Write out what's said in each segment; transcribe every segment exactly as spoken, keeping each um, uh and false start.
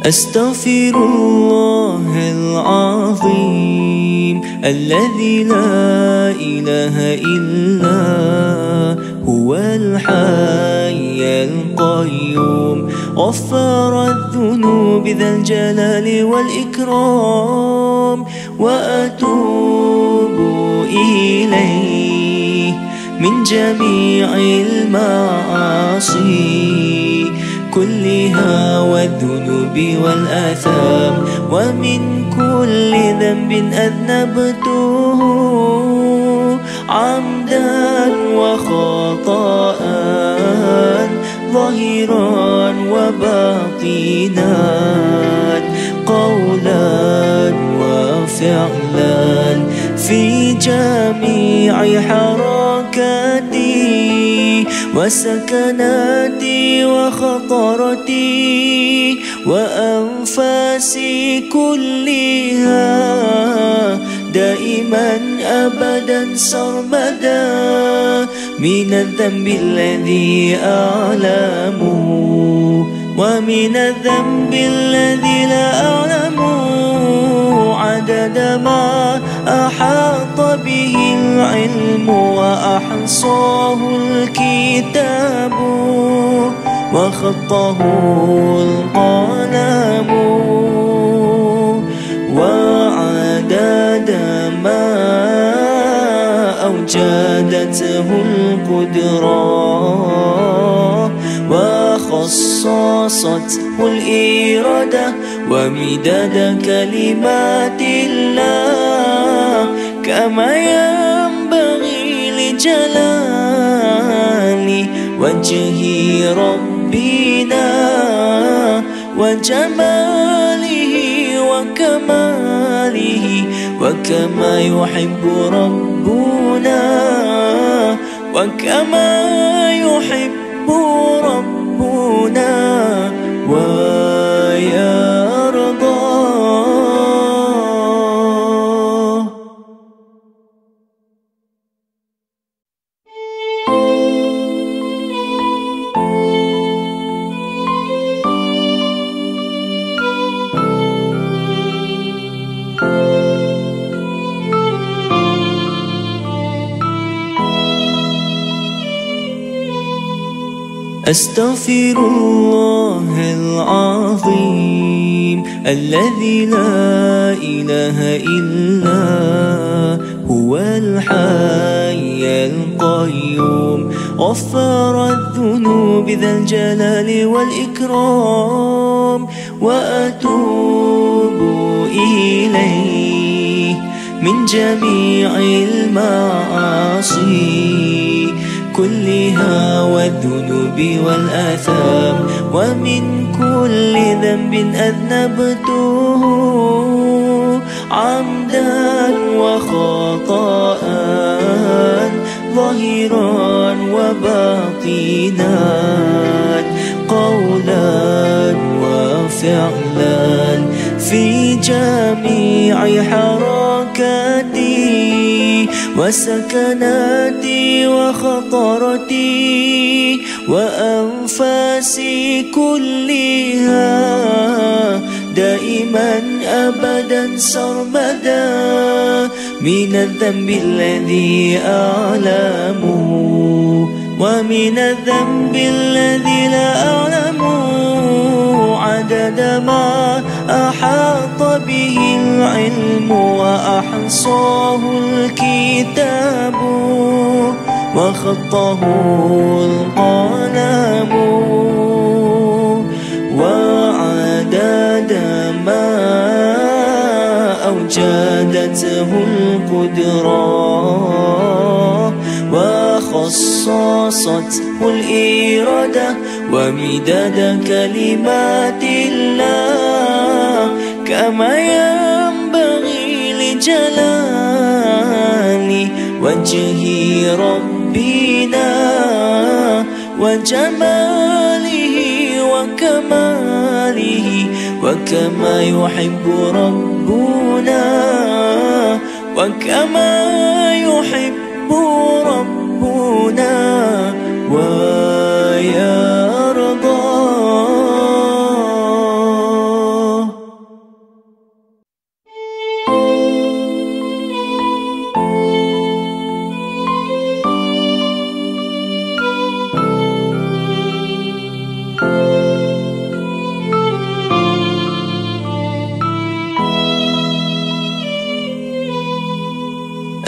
Astaghfirullahalazim alladzi la ilaha illa huwal hayyul qayyum ghaffara dhunubi dzal jalali wal ikram wa atubu ilayhi min jami'il ma'asi كلها والذنوب والآثام ومن كل ذنب أذنبته عمدا وخطأ ظاهرا وباطنا قولا وفعلا في جميع حركاتي وسكناتي وخطرتي وأنفاسي كلها دائما أبدا سرمدا من الذنب الذي أعلم ومن الذنب الذي لا أعلم عدد ما أحاط به العلم وأحصاه الكتاب وخطه القلم وعدد ما أوجدته القدرة وخصصته الإرادة ومداد كلمات الله كما ينبغي لجلال وجه ربنا وجماله وكماله وكما يحب ربنا وكما يحب ربنا ويا أستغفر الله العظيم الذي لا إله إلا هو الحي القيوم غفار الذنوب ذا الجلال والإكرام وأتوب إليه من جميع المعاصي كلها والذنوب والآثام ومن كل ذنب أذنبته عمدا وخطأ ظاهرا وباطنا قولا وفعلا في جميع حركاتي وسكناتي وخطرتي وأنفاسي كلها دائما أبدا سرمدا من الذنب الذي أعلم ومن الذنب الذي لا أعلم عدد ما أحاط به العلم وأحصاه الكتاب وخطه القلم وعدد ما أوجدته القدرة وخصصته الإرادة ومداد كلمات الله كما ينبغي لجلال وجه ربنا وجماله وكماله وكما يحب ربنا وكما يحب ربنا ويا رضا.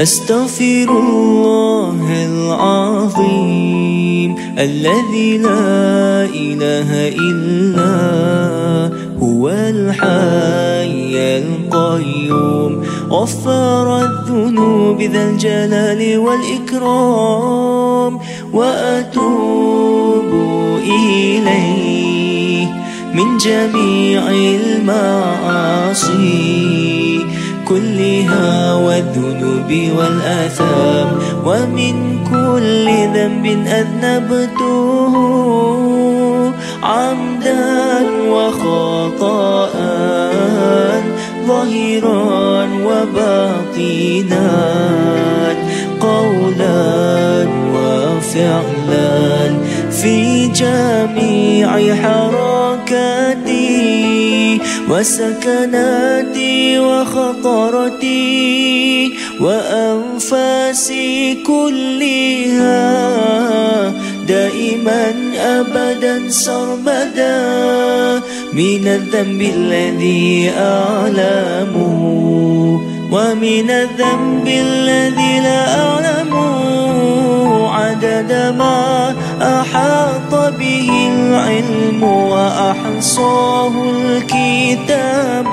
أستغفرالله العظيم الذي لا إله إلا هو الحي القيوم غفار الذنوب ذا الجلال والإكرام وأتوب إليه من جميع المعاصي كلها والذنوب والآثام ومن كل ذنب أذنبته عمدا وخطأ ظاهرا وباطنا قولا وفعلا في جميع حركاتي وسكناتي وخطرتي وأنفاسي كلها دائما أبدا سرمدا من الذنب الذي أعلم ومن الذنب الذي لا أعلم عدد ما أحاط به العلم وأحصاه الكتاب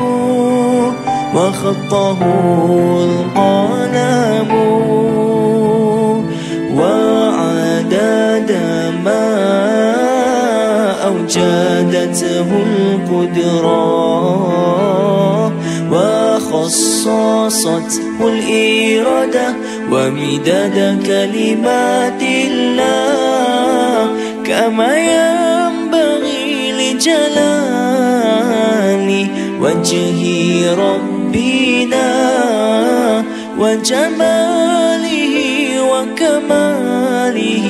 وخطه القلم وعدد ما أوجدته القدرة وخصصته الإرادة ومداد كلمات الله كما ينبغي لجلال وجه ربنا وجماله وكماله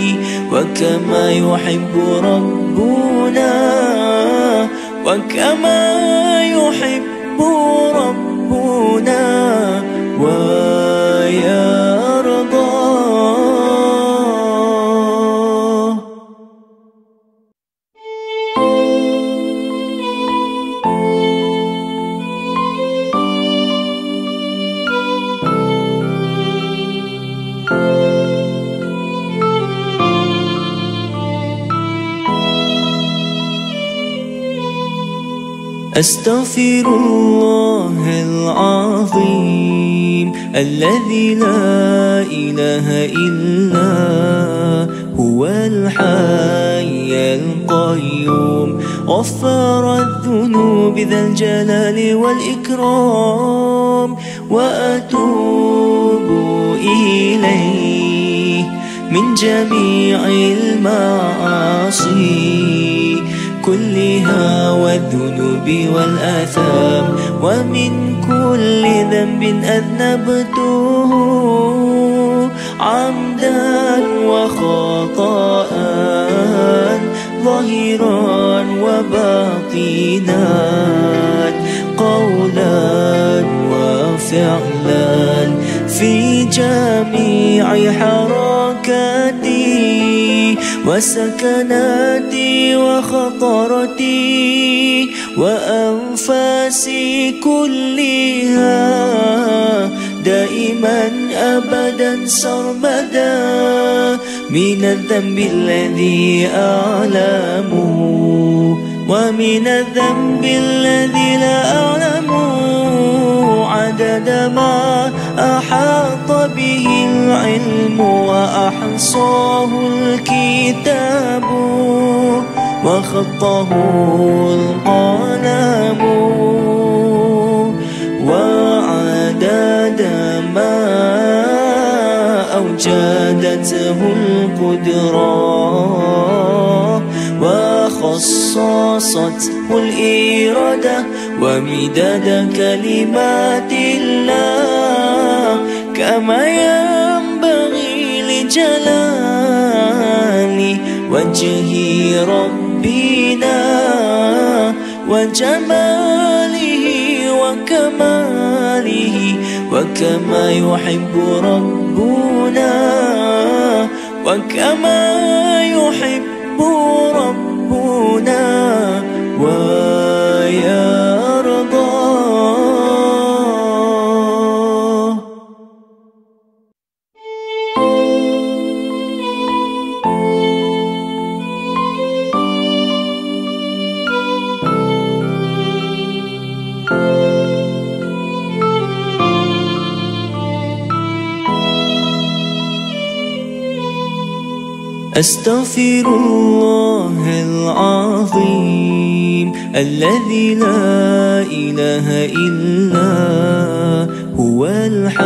وكما يحب ربنا وكما يحب ربنا ويا أستغفر الله العظيم الذي لا إله إلا هو الحي القيوم غفار الذنوب ذا الجلال والإكرام وأتوب إليه من جميع المعاصي كلها والذنوب والآثام ومن كل ذنب أذنبته عمدا وخطأ ظاهرا وباطنا قولا وفعلا في جميع حركاتي وسكناتي وخطرتي وأنفاسي كلها دائما أبدا سرمدا من الذنب الذي أعلم ومن الذنب الذي لا أعلم عدد ما أحاط به العلم وأحصاه الكتاب وخطه القلم وعدد ما أوجدته القدرة وخصصته الإرادة ومداد كلمات الله كما ينبغي لجلال وجه ربنا وجماله وكماله وكما يحب ربنا وكما يحب ربنا ويا أستغفرullah al-azim الذي لا إله إلا هو الحي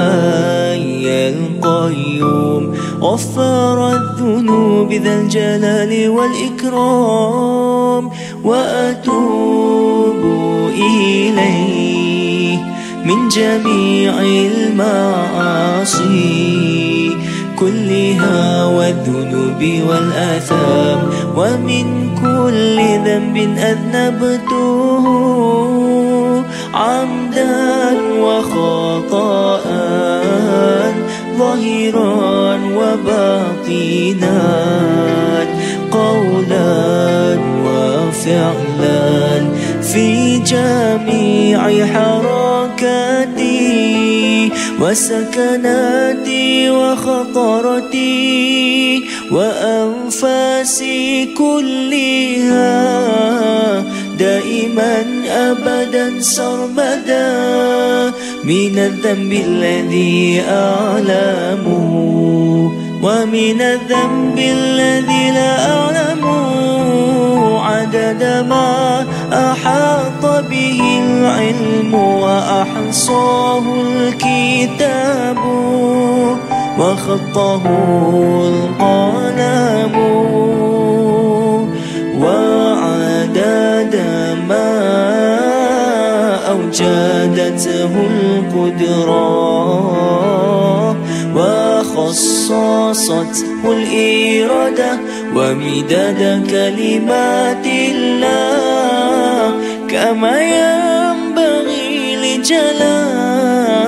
القيوم غفار الذنوب ذا الجلال والإكرام وأتوب إليه من جميع المعاصي كلها والذنوب والآثام ومن كل ذنب أذنبته عمدا وخطأ ظاهرا وباطنا قولا وفعلا في جميع حركاتي وسكناتي وخطرتي وأنفاسي كلها دائما أبدا سرمدا من الذنب الذي أعلمه ومن الذنب الذي لا أعلمه عدد ما أحاط به العلم وأحصاه الكتاب وخطه القلم وعدد ما أوجدته القدرة وخصصته الإرادة ومداد كلمات الله كما ينبغي لجلال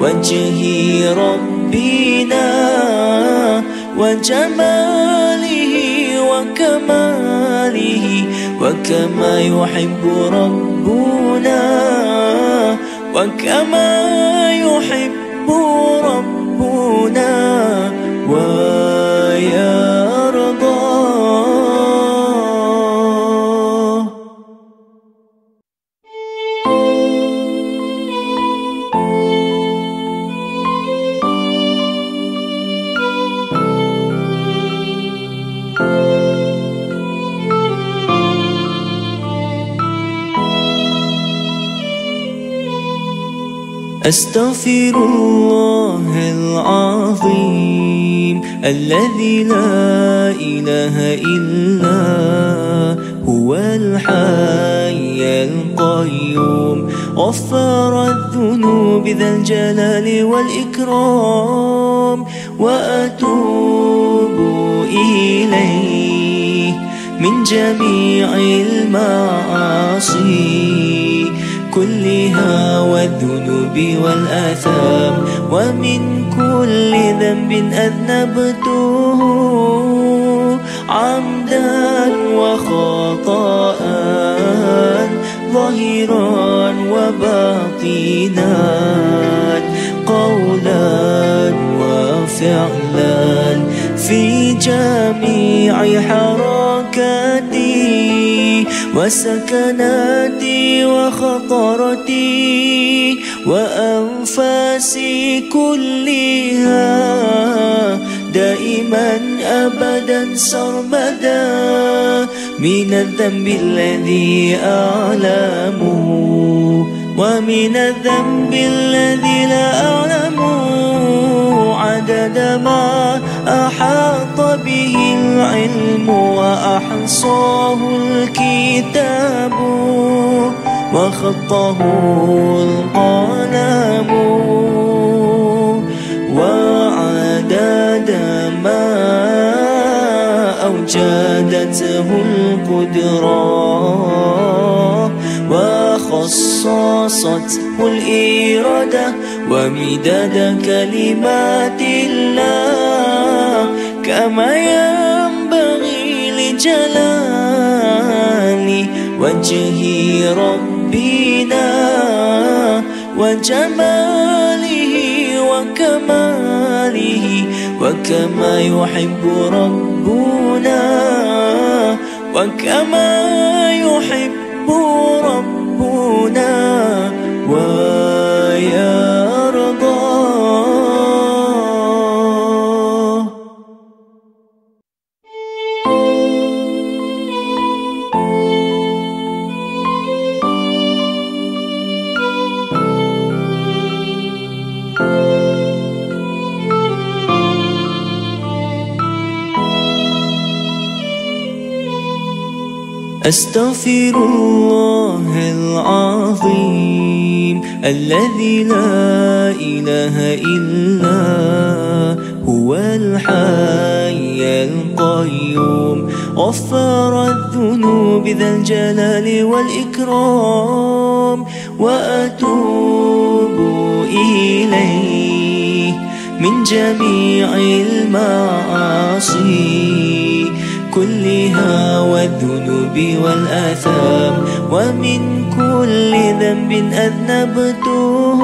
وجه ربنا وجماله وكماله وكما يحب ربنا وكما يحب ربنا ويا أستغفر الله العظيم الذي لا إله إلا هو الحي القيوم غفار الذنوب ذا الجلال والإكرام وأتوب إليه من جميع المعاصي كلها والذنوب والآثام ومن كل ذنب أذنبته عمدا وخطأ ظاهرا وباطنا قولا وفعلا في جميع حركاتي وسكناتي وخطرتي وأنفاسي كلها دائما أبدا سرمدا من الذنب الذي أعلمه ومن الذنب الذي لا أعلمه عدد ما أحاط به العلم وأحصاه الكتاب وخطه القلم وعدد ما أوجدته القدرة وخصصته الإرادة ومداد كلمات الله كما ينبغي لجلال وجه ربنا وجماله وكماله وكما يحب ربنا وكما يحب ربنا ويا أستغفرالله العظيم الذي لا إله إلا هو الحي القيوم غفار الذنوب ذا الجلال والإكرام وأتوب إليه من جميع المعاصي كلها والذنوب والآثام ومن كل ذنب أذنبته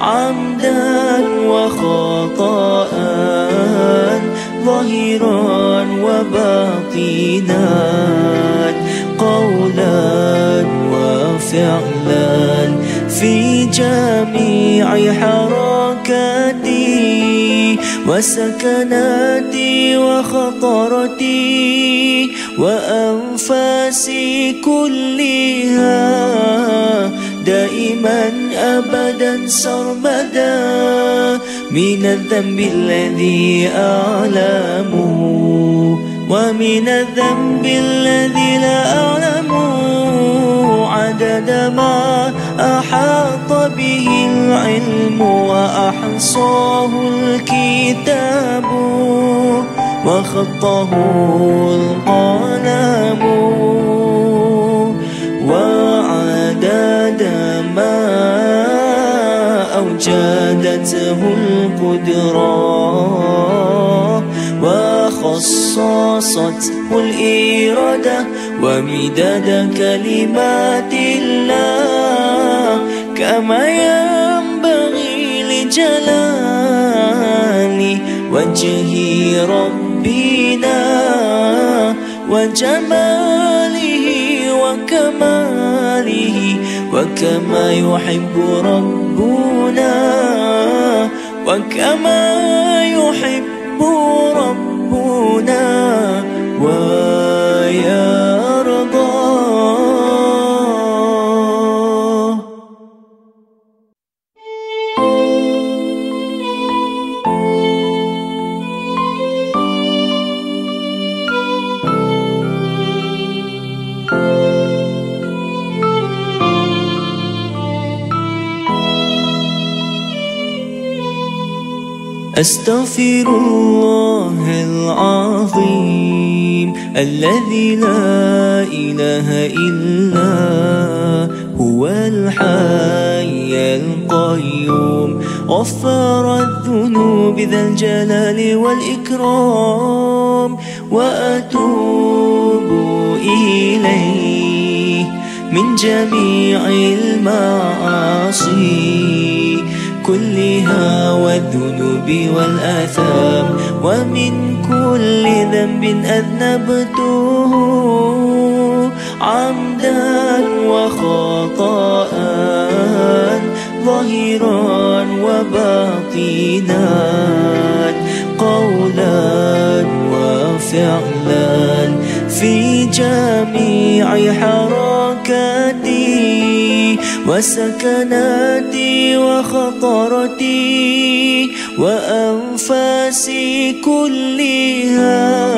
عمدا وخطأ ظاهرا وباطنا قولا وفعلا في جميع حركاتي وسكناتي وخطرتي وأنفاسي كلها دائما أبدا سرمدا من الذنب الذي أعلمه ومن الذنب الذي لا أعلمه عدد ما أحاط به العلم وأحصاه الكتاب وخطه القلم وعدد ما أوجدته القدرة وخصصته الإرادة ومداد كلمات الله كما ينبغي لجلال وجه ربنا وجماله وكماله وكما يحب ربنا وكما يحب ربنا ويا أستغفر الله العظيم الذي لا إله إلا هو الحي القيوم غفار الذنوب ذا الجلال والإكرام وأتوب إليه من جميع المعاصي كلها والذنوب والآثام ومن كل ذنب أذنبته عمدا وخطأ ظاهرا وباطنا قولا وفعلا في جميع حركاتي وسكناتي وخطرتي وأنفاسي كلها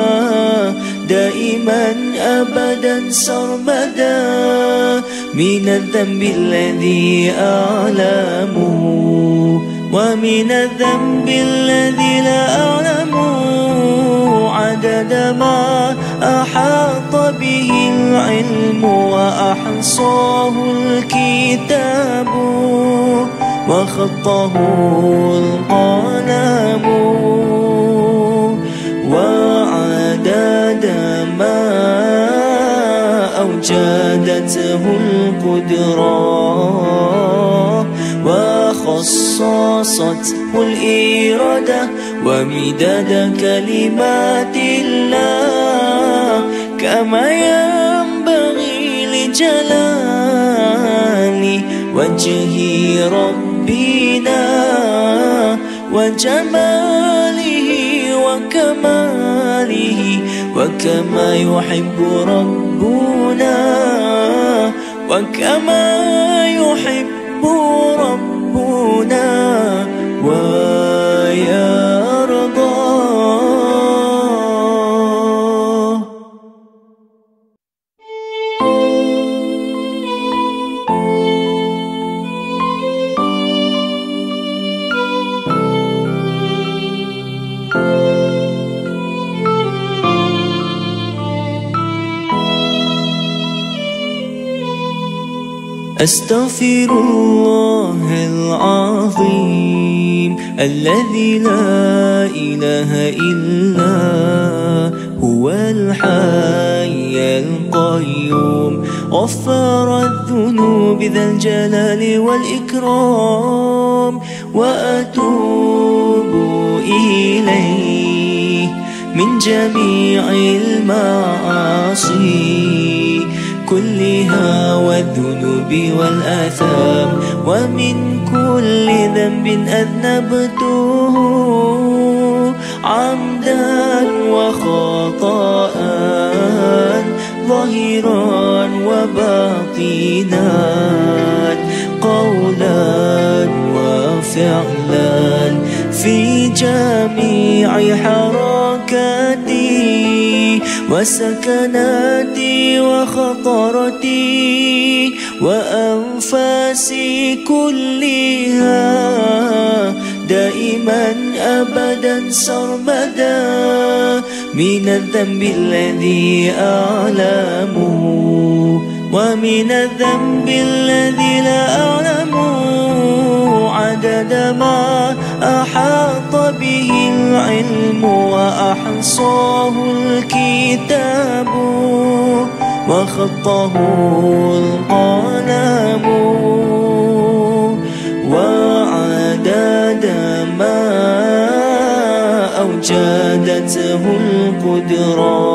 دائما أبدا سرمدا من الذنب الذي أعلمه ومن الذنب الذي لا أعلمه عدد ما أحاط به العلم وأحصاه الكتاب وخطه القلم وعدد ما أوجدته القدرة وخصصته الإرادة ومداد كلمات الله كما ينبغي لجلال وجه ربنا وجماله وكماله وكما يحب ربنا وكما يحب ربنا ويا أستغفرالله العظيم الذي لا إله إلا هو الحي القيوم غفار الذنوب ذا الجلال والإكرام وأتوب إليه من جميع المعاصي كلها والذنوب والآثام ومن كل ذنب أذنبته عمدا وخطأ ظاهرا وباطنا قولا وفعلا في جميع حركاتي وسكناتي وخطرتي وأنفاسي كلها دائما أبدا سرمدا من الذنب الذي أعلمه ومن الذنب الذي لا أعلمه عدد ما أحاط به العلم وأحصاه الكتاب وخطه القلم وعدد ما أوجدته القدرة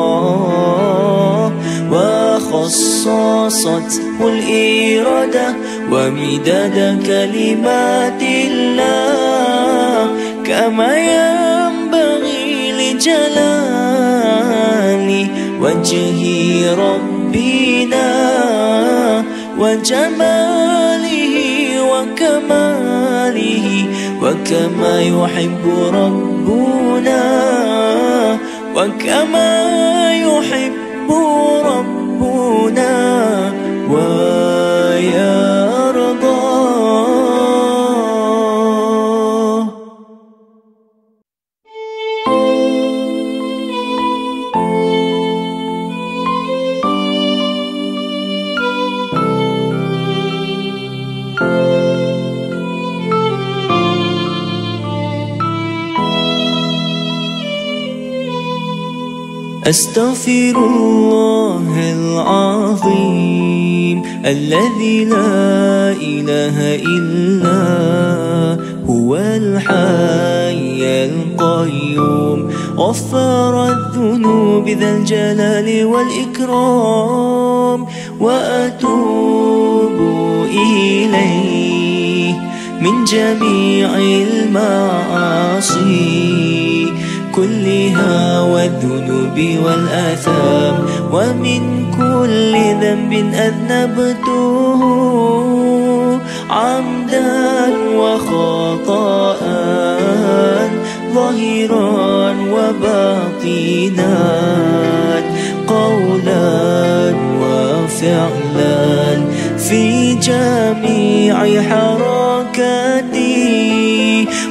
وخصصته الإرادة ومداد كلمات الله كما ينبغي لجلال وجه ربنا وجماله وكماله وكما يحب ربنا وكما يحب ربنا ويا أستغفر الله العظيم الذي لا إله إلا هو الحي القيوم غفار الذنوب ذا الجلال والإكرام وأتوب إليه من جميع المعاصي كلها والذنوب والآثام ومن كل ذنب أذنبته عمدا وخطأ ظاهرا وباطنا قولا وفعلا في جميع حركاتي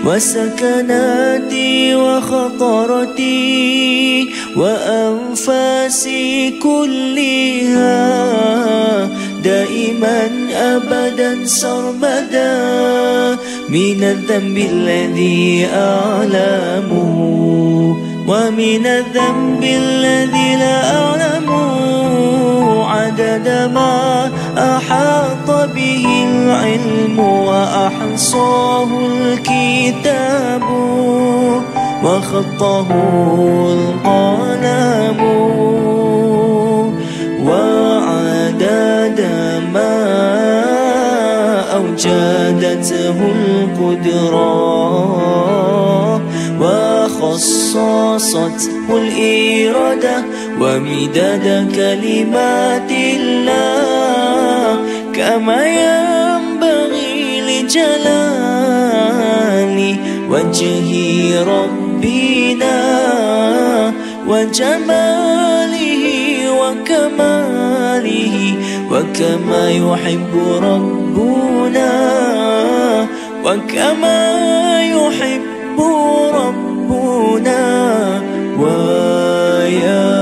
وسكناتي وخطرتي وأنفاسي كلها دائما أبدا سرمدا من الذنب الذي أعلمه ومن الذنب الذي لا أعلمه عدد ما أحاط به العلم وأحصاه الكتاب وخطه القلم وعدد ما أوجدته القدرة وخصصته الإرادة ومداد كلمات الله كما ينبغي لجلال وجه ربنا وجماله وكماله وكما يحب ربنا وكما يحب ربنا ويا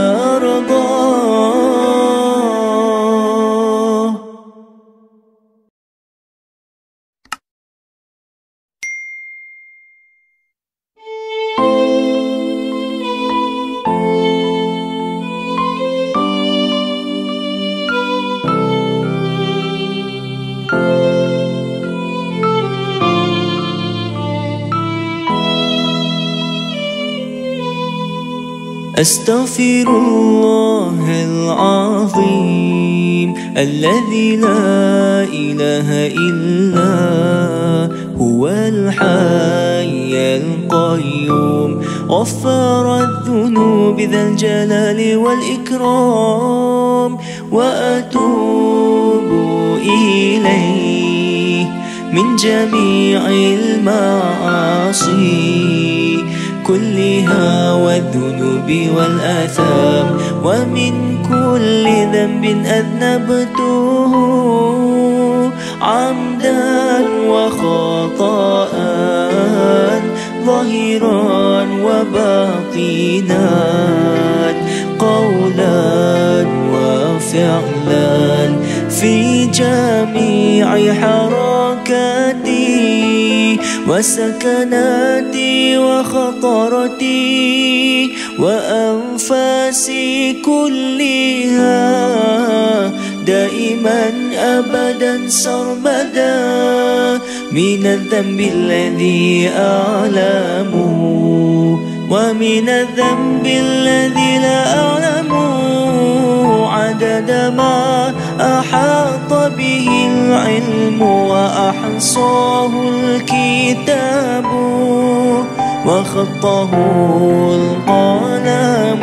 Astaghfirullah al-azim alladhi la ilaha illa huwa al-hayy al-qayyum غفار الذنوب ذا الجلال والإكرام وأتوب إليه من جميع المعاصي كلها والذنوب والآثام ومن كل ذنب أذنبته عمدا وخطأ ظاهرا وباطنا قولا وفعلا في جميع حركاتي وسكناتي وخطرتي وأنفاسي كلها دائما أبدا سرمدا من الذنب الذي أعلم ومن الذنب الذي لا أعلم عدد ما أحاط به العلم وأحصاه الكتاب وخطه القلم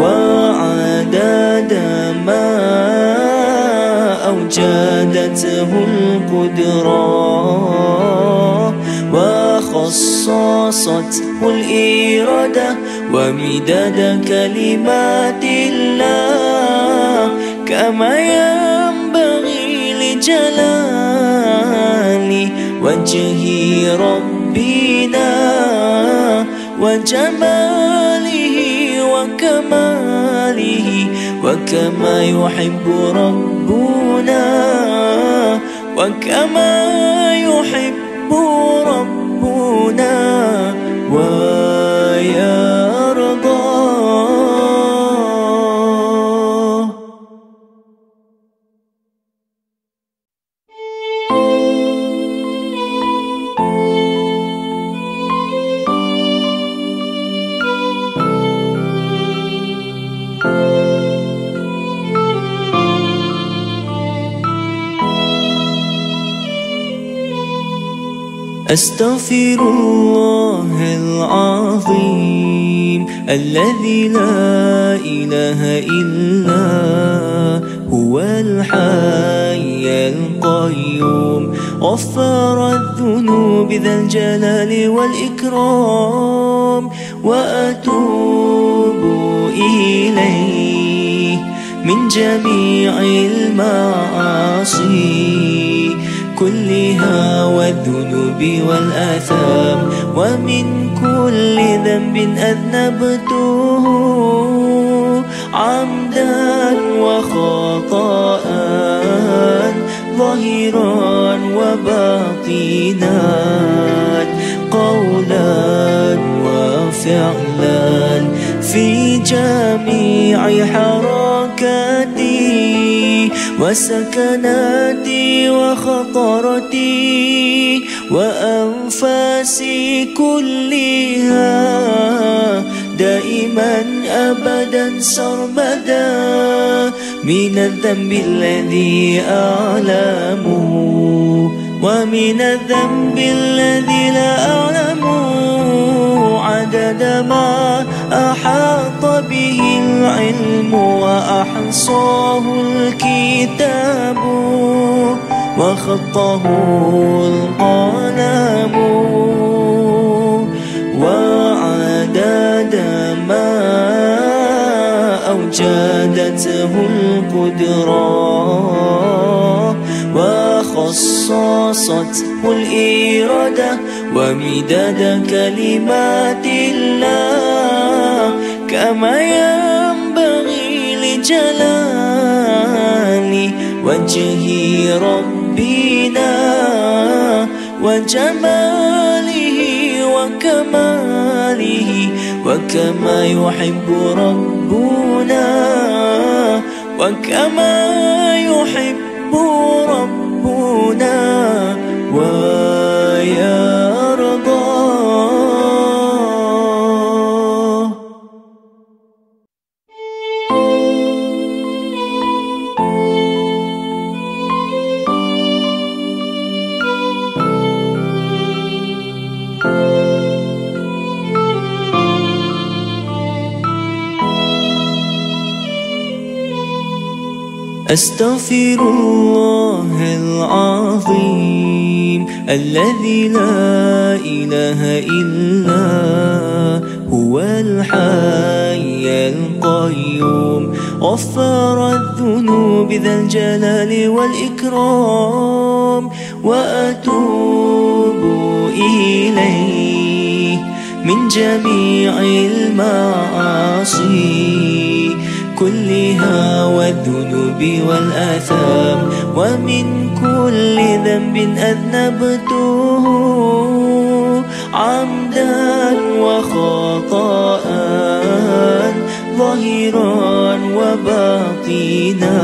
وعدد ما أوجدته القدرة وخصصته الإرادة ومداد كلمات الله كما ينبغي لجلال وجه ربنا وجماله وكماله وكما يحب ربنا وكما يحب ربنا ويرضى. أستغفر الله العظيم الذي لا إله إلا هو الحي القيوم غفار الذنوب ذا الجلال والإكرام وأتوب إليه من جميع المعاصي كلها والذنوب والآثام ومن كل ذنب أذنبته عمدا وخطأ ظاهرا وباطنا قولا وفعلا في جميع حركاتي وسكناتي وخطرتي وأنفاسي كلها دائما أبدا سرمدا من الذنب الذي أعلم ومن الذنب الذي لا أعلم عدد ما أحاط به العلم وأحصاه الكتاب وخطه القلم وعدد ما أوجدته القدرة وخصصته الإرادة ومداد كلمات الله كما ينبغي لجلال وجه ربنا وجماله وكماله وكما يحب ربنا وكما يحب ربنا ويرضى. Astaghfirullah al-azim alladhi la ilaha illa huwa al-hayy al-qayyum غفار الذنوب ذا الجلال والإكرام وأتوب إليه من جميع المعاصي كلها والذنوب والآثام ومن كل ذنب أذنبته عمدا وخطأ ظاهرا وباطنا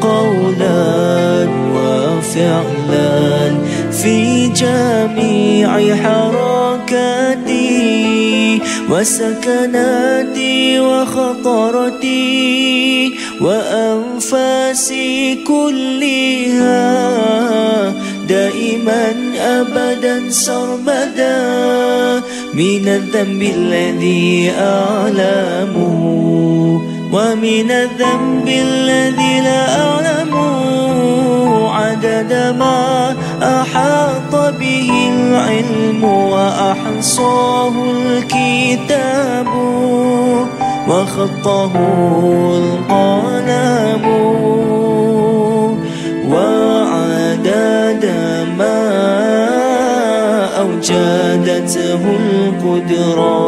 قولا وفعلا في جميع حركاتي وسكناتي وخطرتي وأنفاسي كلها دائما أبدا سرمدا من الذنب الذي أعلمه ومن الذنب الذي لا أعلمه عدد ما أحاط به العلم وأحصاه الكتاب وخطه القلم وعدد ما أوجدته القدرة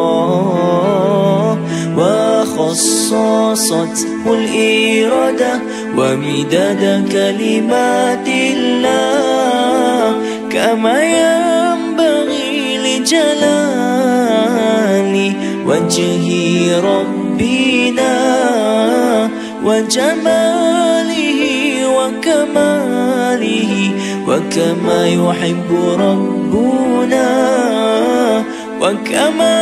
وخصصته الإرادة ومداد كلمات الله كما ينبغي لجلال وجه ربنا وجماله وكماله وكما يحب ربنا وكما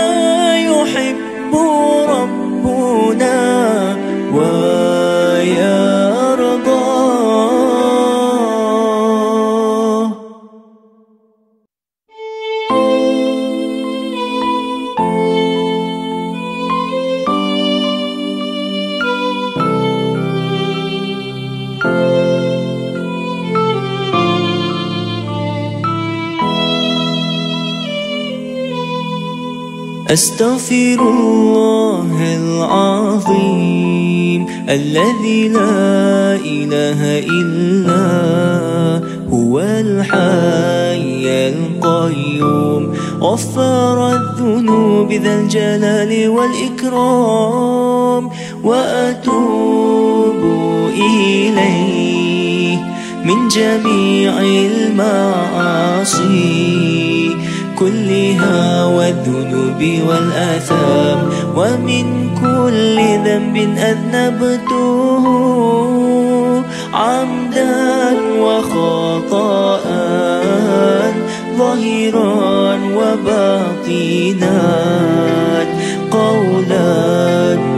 يحب ربنا ويرضى. أستغفر الله العظيم الذي لا إله إلا هو الحي القيوم غفار الذنوب ذا الجلال والإكرام وأتوب إليه من جميع المعاصي كلها والذنوب والآثام ومن كل ذنب أذنبته عمدا وخطأ ظاهرا وباطنا قولا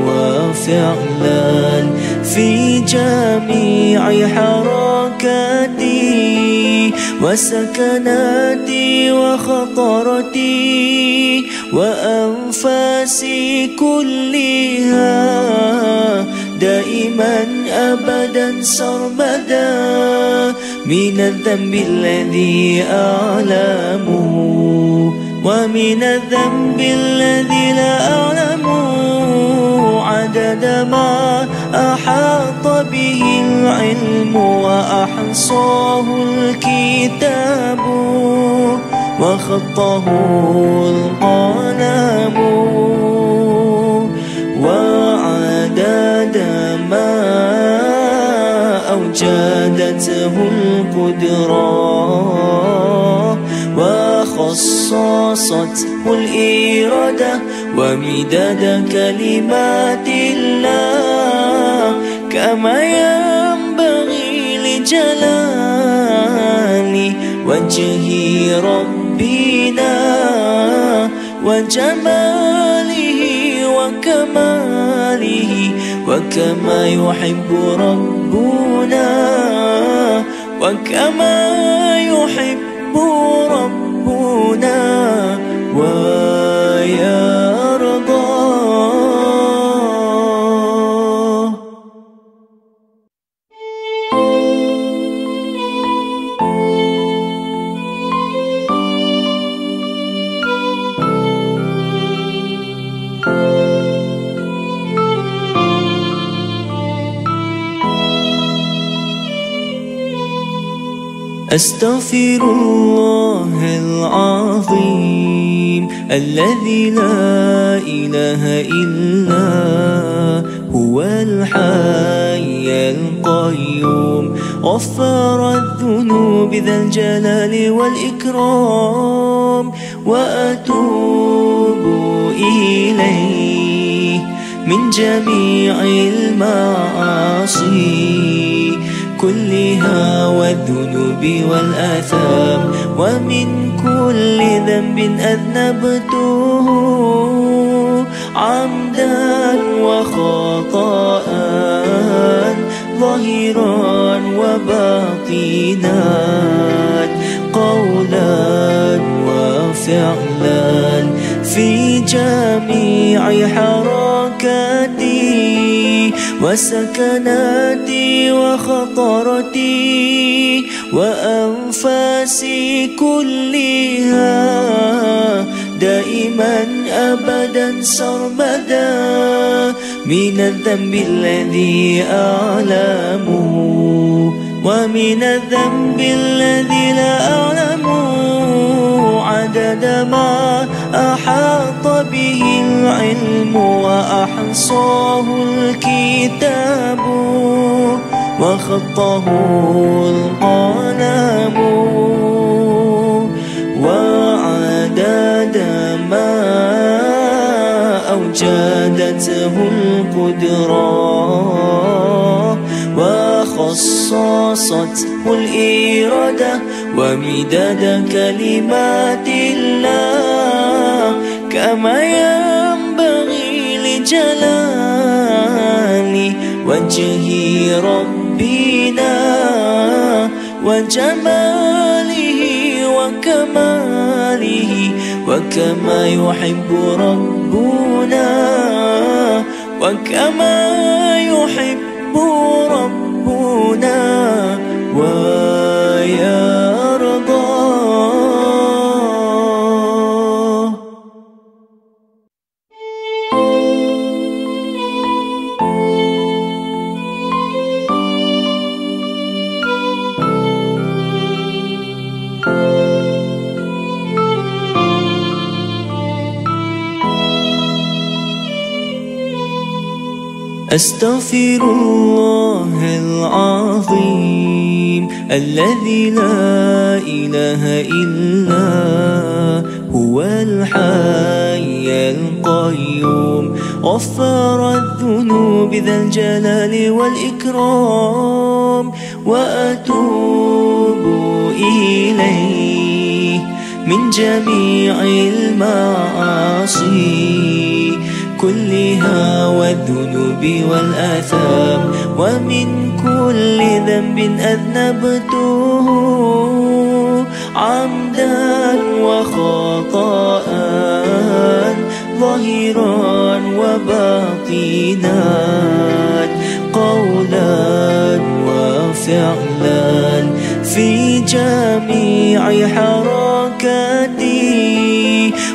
وفعلا في جميع حركاتي وسكناتي وخطرتي وأنفاسي كلها دائما أبدا سرمدا من الذنب الذي أعلمه ومن الذنب الذي لا أعلمه عدد ما أحاط به العلم وأحصاه الكتاب وخطه القلم وعدد ما أوجدته القدرة وخصصته الإرادة ومداد كلمات الله كما ينبغي لجلال وجه ربنا وجماله وكماله وكما يحب ربنا وكما يحب ربنا ويا Astaghfirullahalazim alladzi la ilaha illa huwal hayyul qayyum ghafaradh dhunubi dzal jalali wal ikram wa atubu ilayhi min jami'il ma'asi كلها والذنوب والآثام ومن كل ذنب أذنبته عمدا وخطأ ظاهرا وباطنا قولا وفعلا في جميع حركاتي وسكناتي وخطرتي وأنفاسي كلها دائما أبدا سرمدا من الذنب الذي أعلم ومن الذنب الذي لا أعلم عدد ما أحاط به العلم وأحصاه الكتاب وخطه القلم وعدد ما أوجدته القدرة وخصصته الإرادة ومداد كلمات الله كما ينبغي لجلال وجه ربنا وجماله وكماله وكما يحب ربنا وكما يحب ربنا ويا أستغفر الله العظيم الذي لا إله إلا هو الحي القيوم غفار الذنوب ذا الجلال والإكرام وأتوب إليه من جميع المعاصي كلها والذنوب والآثام ومن كل ذنب أذنبته عمدا وخطأ ظاهرا وباطنا قولا وفعلا في جميع حركاتي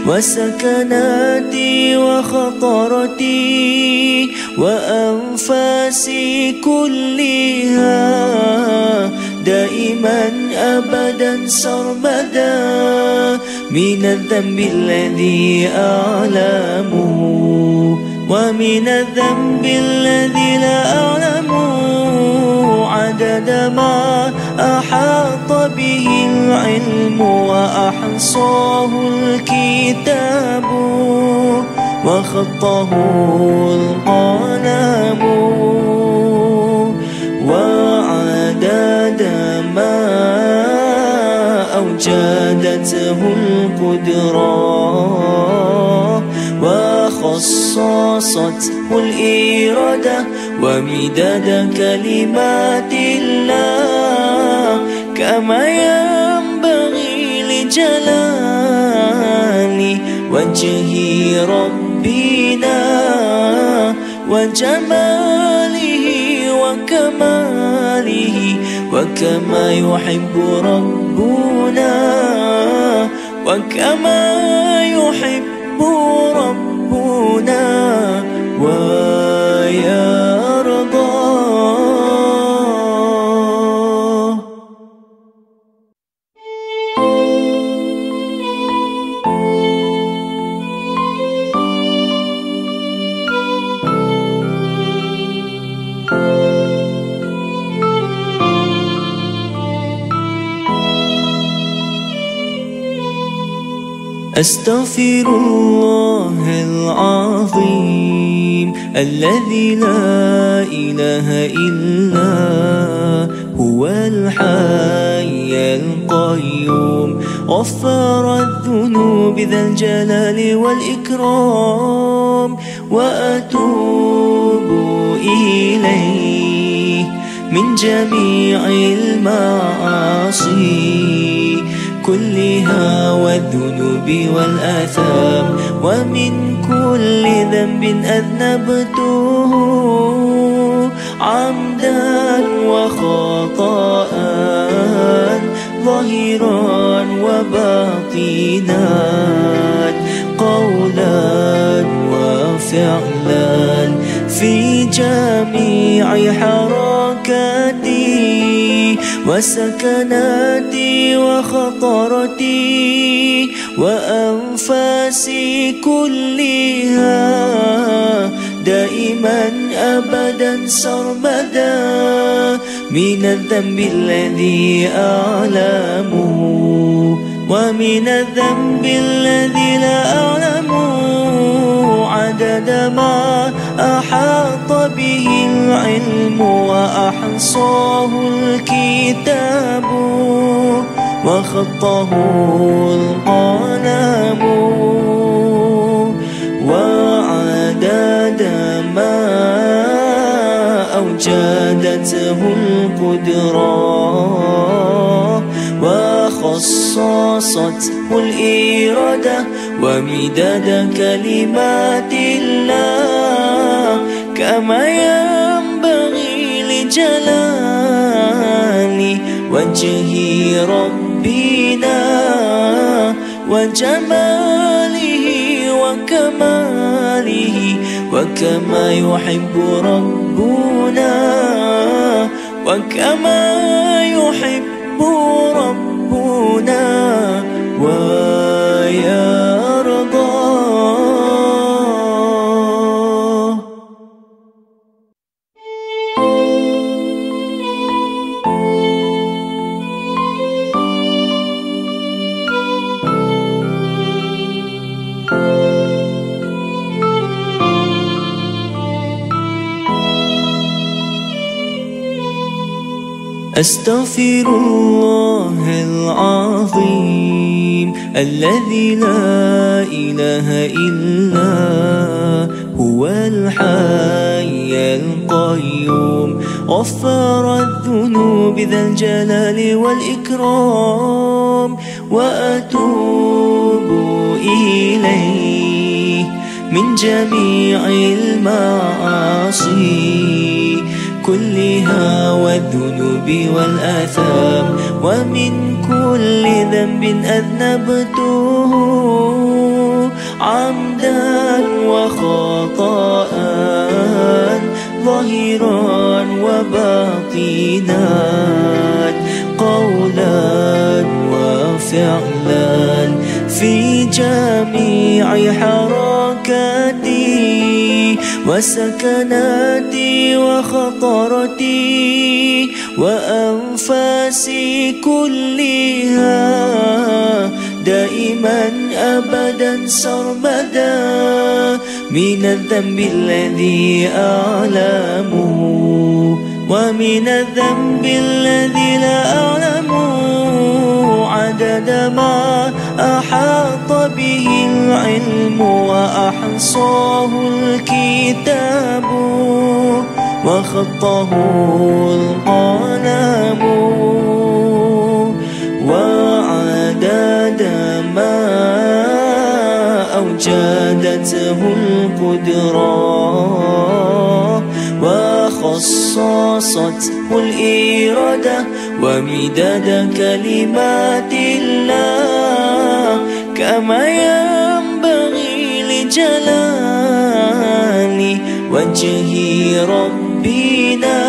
وسكناتي وخطرتي وأنفاسي كلها دائما أبدا سرمدا من الذنب الذي أعلم ومن الذنب الذي لا أعلم عدد ما أحاط به العلم وأحصاه الكتاب وخطه القلم وعدد ما أوجدته القدرة وخصصته الإرادة ومداد كلمات الله كما ينبغي لجلال وجه ربنا وجماله وكماله وكما يحب ربنا وكما يحب ربنا ويا Astaghfirullahalazim alladzi la ilaha illa huwal hayyul qayyum ghafaradh dhunubi dzal jalali wal ikram wa atubu ilayhi min jami'il ma'asi كلها والذنوب والآثام ومن كل ذنب أذنبته عمدا وخطأ ظاهرا وباطنا قولا وفعلا في جميع حركاتي وسكناتي وخطرتي وأنفاسي كلها دائما أبدا سرمدا من الذنب الذي أعلمه ومن الذنب الذي لا أعلمه عدد ما أحاط به العلم وأحصاه الكتاب وخطه القلم وعدد ما أوجدته القدرة وخصصته الإرادة ومداد كلمات الله كما ينبغي لجلال وجه ربنا وجماله وكماله وكما يحب ربنا وكما يحب ربنا ويا أستغفر الله العظيم الذي لا إله إلا هو الحي القيوم غفار الذنوب ذا الجلال والإكرام وأتوب إليه من جميع المعاصي كلها والذنوب والآثام ومن كل ذنب أذنبته عمدا وخطأ ظاهرا وباطنا قولا وفعلا في جميع حركاتي وسكناتي وخطرتي وأنفاسي كلها دائما أبدا سرمدا من الذنب الذي أعلمه ومن الذنب الذي لا أعلمه عدد ما أحاط به العلم وأحصاه الكتاب وخطه القلم وعدد ما أوجدته القدرة وخصصته الإرادة ومداد كلمات الله كما ينبغي لجلال وجه ربنا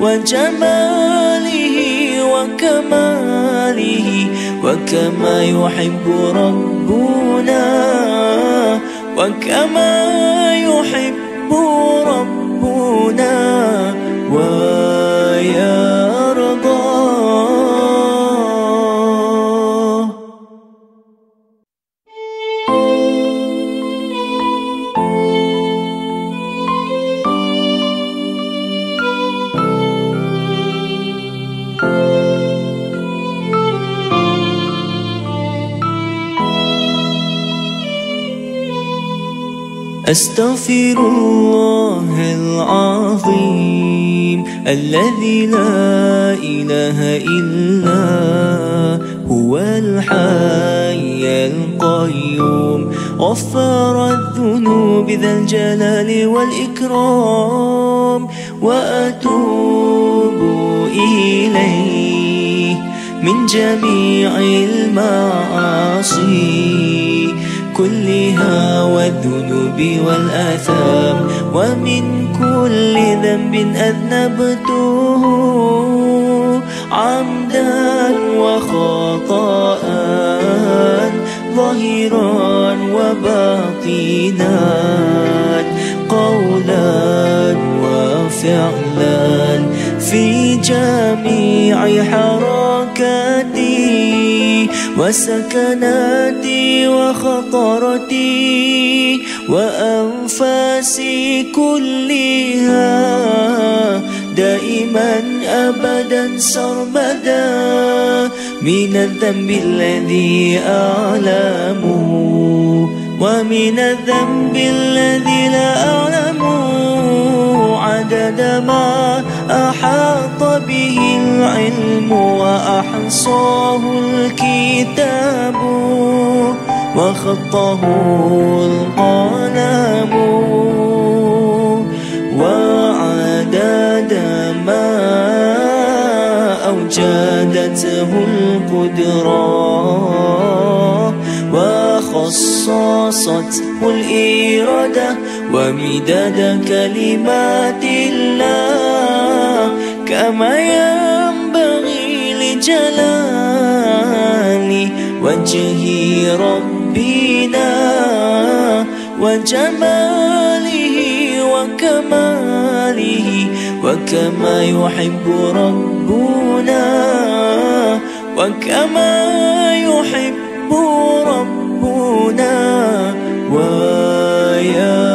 وجماله وكماله وكما يحب ربنا وكما يحب ربنا ويا Astaghfirullah al-azim alladhi la ilaha illa huwa al-hayy al-qayyum غفار الذنوب ذا الجلال والإكرام وأتوب إليه من جميع المعاصي كلها والذنوب والآثام ومن كل ذنب أذنبته عمدا وخطأ ظاهرا وباطنا قولا وفعلا في جميع حركاتي وسكناتي وخطرتي وأنفاسي كلها دائما أبدا سرمدا من الذنب الذي أعلم ومن الذنب الذي لا أعلم عدد ما أحاط به العلم وأحصاه الكتاب وخطه القلم وعدد ما أوجدته القدرة وخصصته الإرادة ومداد كلمات الله كما ينبغي لجلال وجه ربنا وجماله وكماله وكما يحب ربنا وكما يحب ربنا ويرضى.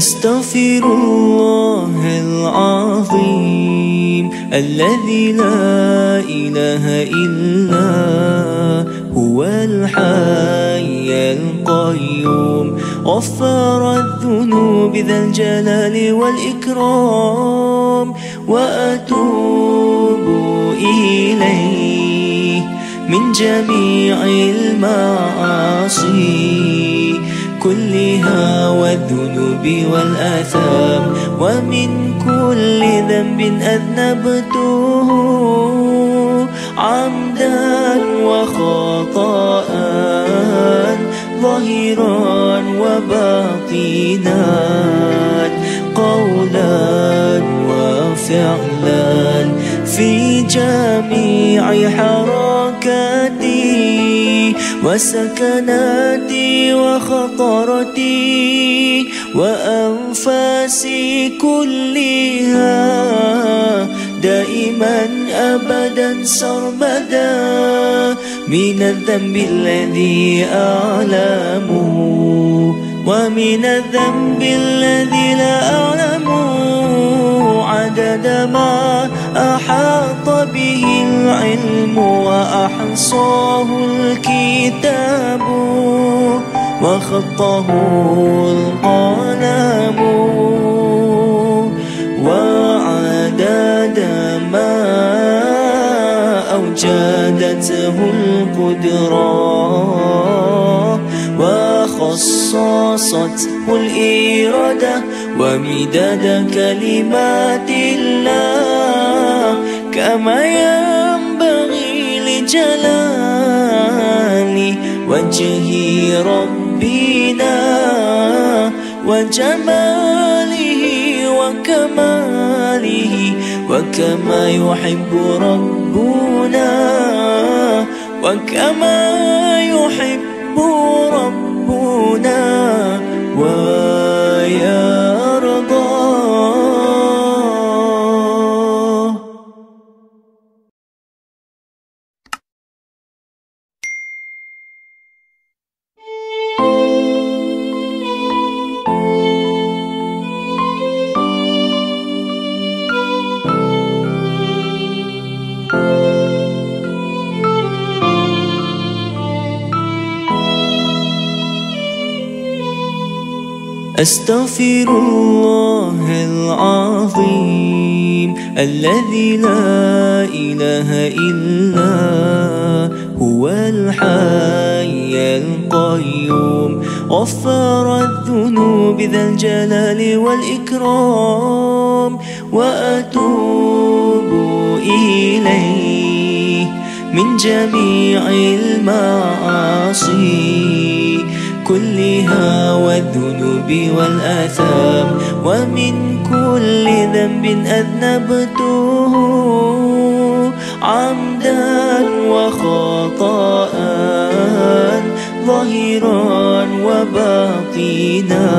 أستغفر الله العظيم الذي لا إله إلا هو الحي القيوم غفار الذنوب ذا الجلال والإكرام وأتوب إليه من جميع المعاصي كلها والذنوب والآثام ومن كل ذنب أذنبته عمدا وخطأ ظاهرا وباطنا قولا وفعلا في جميع حركاتي وسكناتي وخطرتي وأنفاسي كلها دائما أبدا سرمدا من الذنب الذي أعلم ومن الذنب الذي لا أعلم عدد ما أحاط به العلم وأحصاه الكتاب وخطه القلم وعدد ما أوجدته القدرة وخصصته الإرادة ومداد كلمات الله كما ينبغي لجلال وجه ربنا وجماله وكماله وكما يحب ربنا وكما يحب ربنا ويا Astaghfirullah al-azim alladhi la ilaha illa huwal hayyul qayyum ghaffara adh-dhunubi dhal jalali wal ikram wa atubu ilayhi min jami'il ma'asi كلها والذنوب والآثام ومن كل ذنب أذنبته عمدا وخطأ ظاهرا وباطنا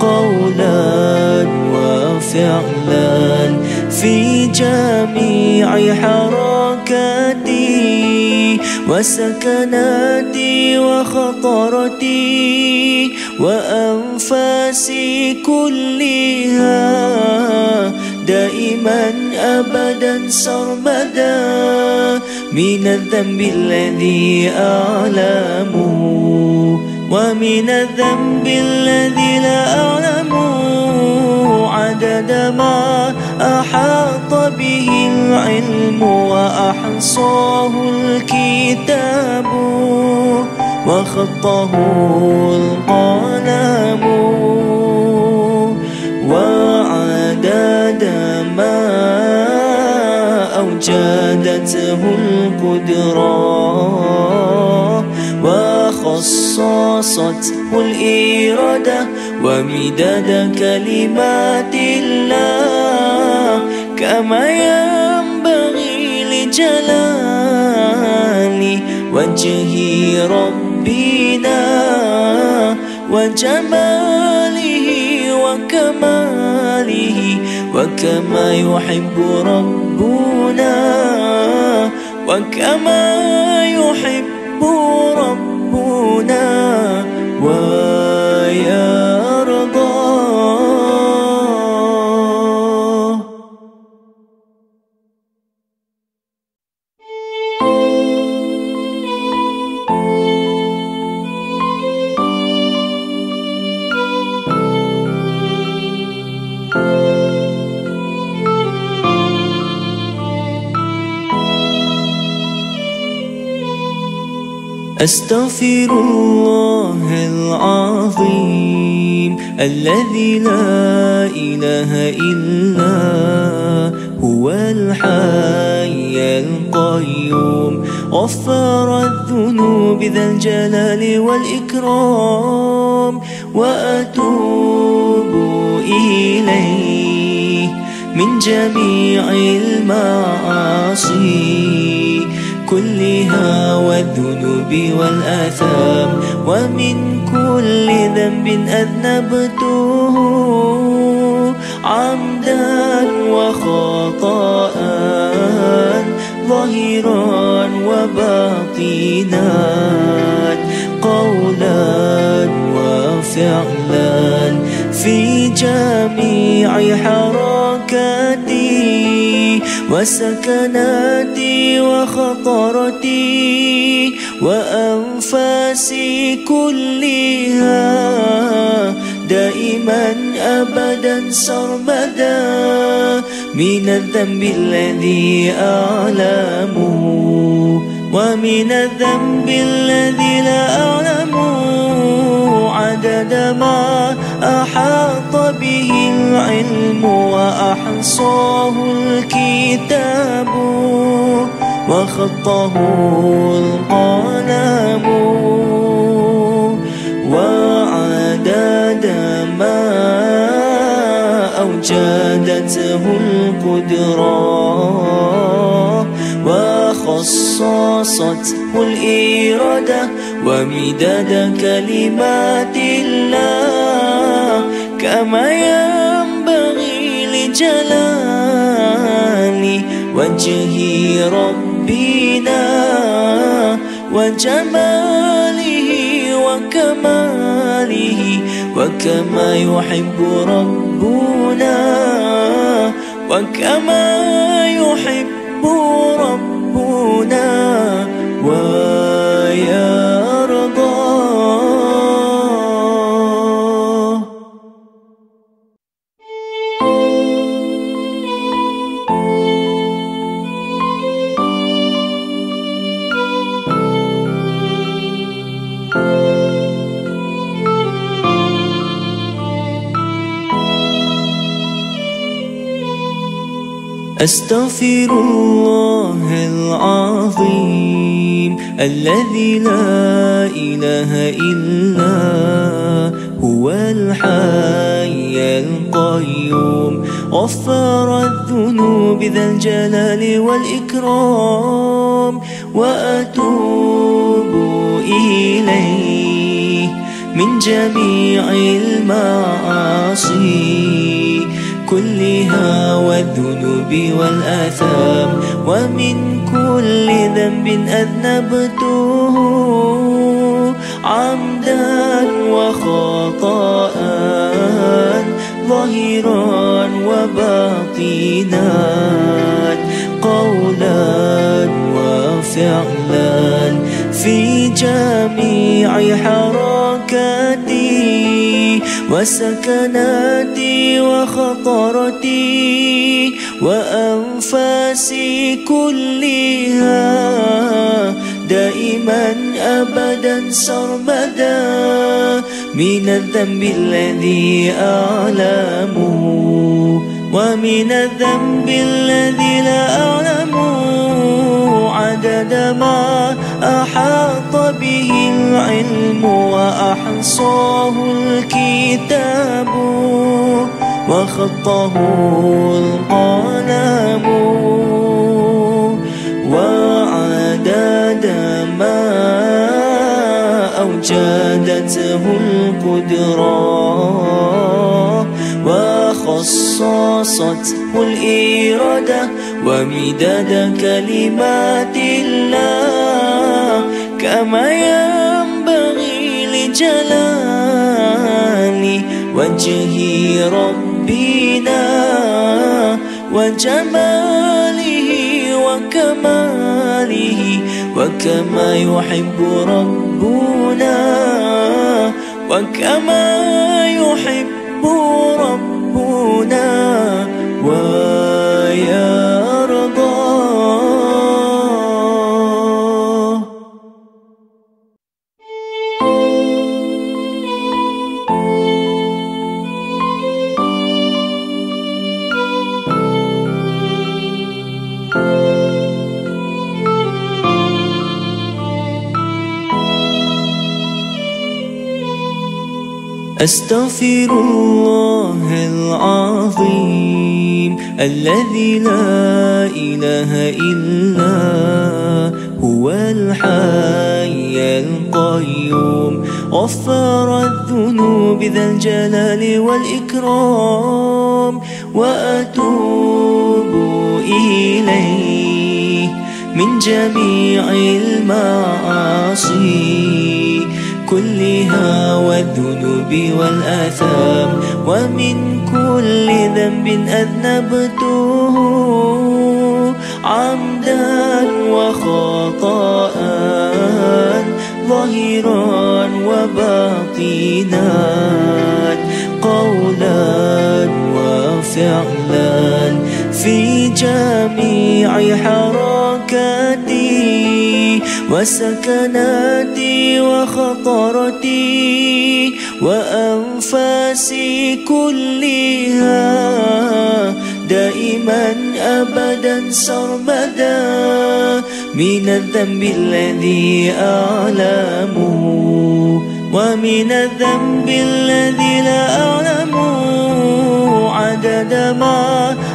قولا وفعلا في جميع حركاتي وسكناتي وخطرتي وأنفاسي كلها دائما أبدا سرمدا من الذنب الذي أعلم ومن الذنب الذي لا أعلم عدد ما أحاط به العلم وأحصاه الكتاب وخطه القلم وعدد ما أوجدته القدرة وخصصته الإرادة ومداد كلمات الله كما ينبغي لجلال وجه ربنا وجماله وكماله وكما يحب ربنا وكما يحب ربنا ويا أستغفر الله العظيم الذي لا إله إلا هو الحي القيوم غفار الذنوب ذا الجلال والإكرام وأتوب إليه من جميع المعاصي كلها والذنوب والآثام ومن كل ذنب أذنبته عمدا وخطأ ظاهرا وباطنا قولا وفعلا في جميع حركاتي وسكناتي وخطرتي وأنفاسي كلها دائما أبدا سرمدا من الذنب الذي أعلم ومن الذنب الذي لا أعلم عدد ما أحاط به العلم وأحصاه الكتاب وخطه القلم وعدد ما أوجدته القدرة وخصصته الإرادة ومداد كلمات الله كما ينبغي لجلال وجه ربنا وجماله وكماله وكما يحب ربنا وكما يحب ربنا ويا رضا. Astaghfirullah al-azim alladhi la ilaha illa huwa al-hayy al-qayyum غفار الذنوب ذا الجلال والإكرام وأتوب إليه من جميع المعاصي كلها والذنوب والآثام ومن كل ذنب أذنبته عمدا وخطأ ظاهرا وباطنا قولا وفعلا في جميع حركاتي وسكناتي وخطرتي وأنفاسي كلها دائما أبدا سرمدا من الذنب الذي أعلم ومن الذنب الذي لا أعلم عدد ما أحاط به العلم وأحصاه الكتاب وخطه القلم وعدد ما أوجدته القدرة وخصصته الإرادة ومداد كلمات الله كما ينبغي لجلال وجه ربنا وجماله وكماله وكما يحب ربنا وكما يحب ربنا ويرضى. Astaghfirullah al-azim alladhi la ilaha illa huwa al-hayy al-qayyum غفار الذنوب ذا الجلال والإكرام وأتوب إليه من جميع المعاصي كلها والذنوب والآثام ومن كل ذنب أذنبته عمدا وخطأ ظاهرا وباطنا قولا وفعلا في جميع حركاتي وسكناتي وخطرتي وأنفاسي كلها دائما أبدا سرمدا من الذنب الذي أعلم ومن الذنب الذي لا أعلم عدد ما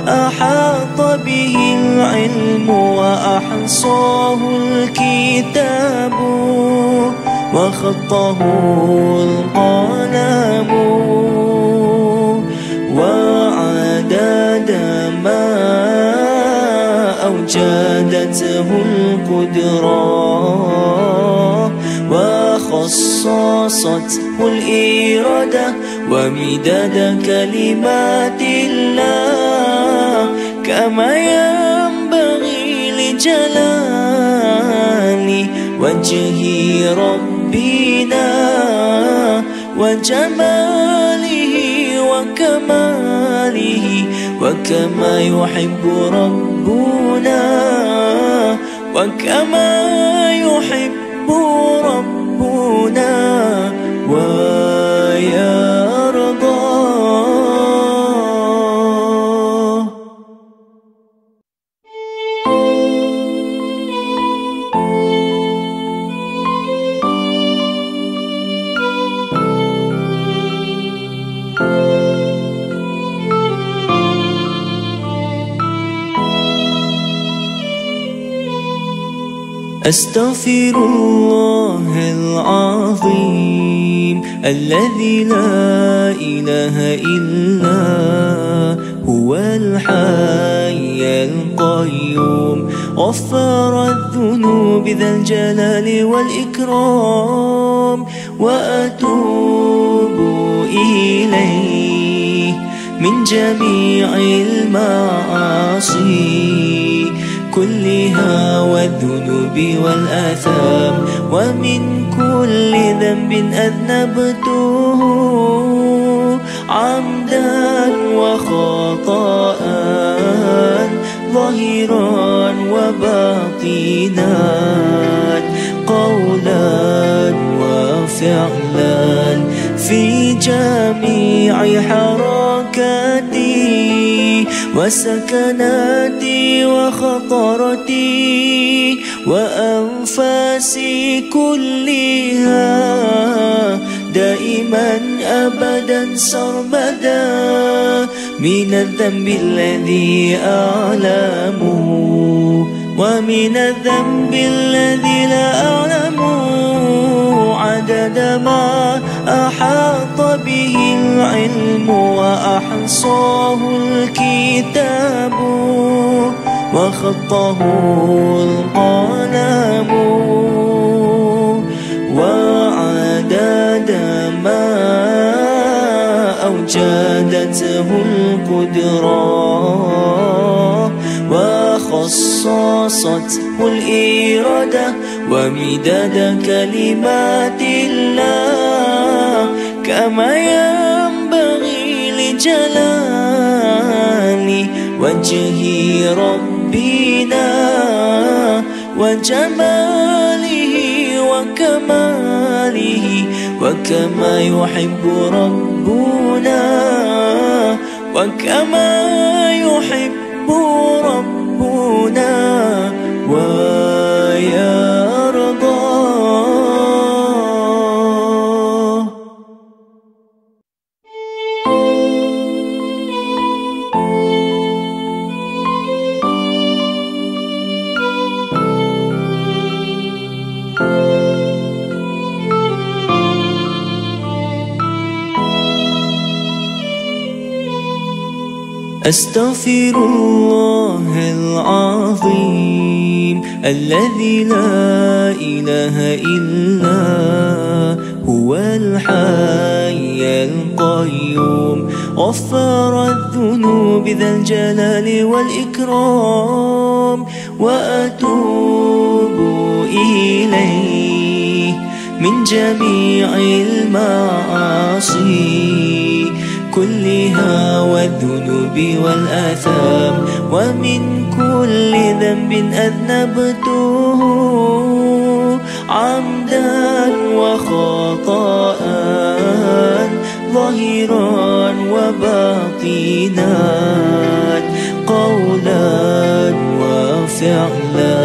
أحاط به العلم وأحصاه الكتاب وخطه القلم وعدد ما أوجدته القدرة وخصصته الإرادة ومداد كلمات الله كما ينبغي لجلال وجه ربنا وجماله وكماله وكما يحب ربنا وكما يحب ربنا ويا Astaghfirullah al-azim alladhi la ilaha illa huwa al-hayy al-qayyum غفار الذنوب ذا الجلال والإكرام وأتوب إليه من جميع المعاصي كلها والذنوب والآثام ومن كل ذنب أذنبته عمدا وخطأ ظاهرا وباطنا قولا وفعلا في جميع حركاتي وسكناتي وخطرتي وأنفاسي كلها دائما أبدا سرمدا من الذنب الذي أعلم ومن الذنب الذي لا أعلم عدد ما أحاط به العلم وأحصاه الكتاب وخطه القلم وعدد ما أوجدته القدرة وخصصته الإرادة ومداد كلمات الله كما ينبغي لجلال وجه ربنا وجماله وكماله وكما يحب ربنا وكما يحب ربنا ويرضى. Astaghfirullah al-azim alladhi la ilaha illa huwa al-hayy al-qayyum غفار الذنوب ذا الجلال والإكرام وأتوب إليه من جميع المعاصي كلها والذنوب والآثام ومن كل ذنب أذنبته عمدا وخطأ ظاهرا وباطنا قولا وفعلا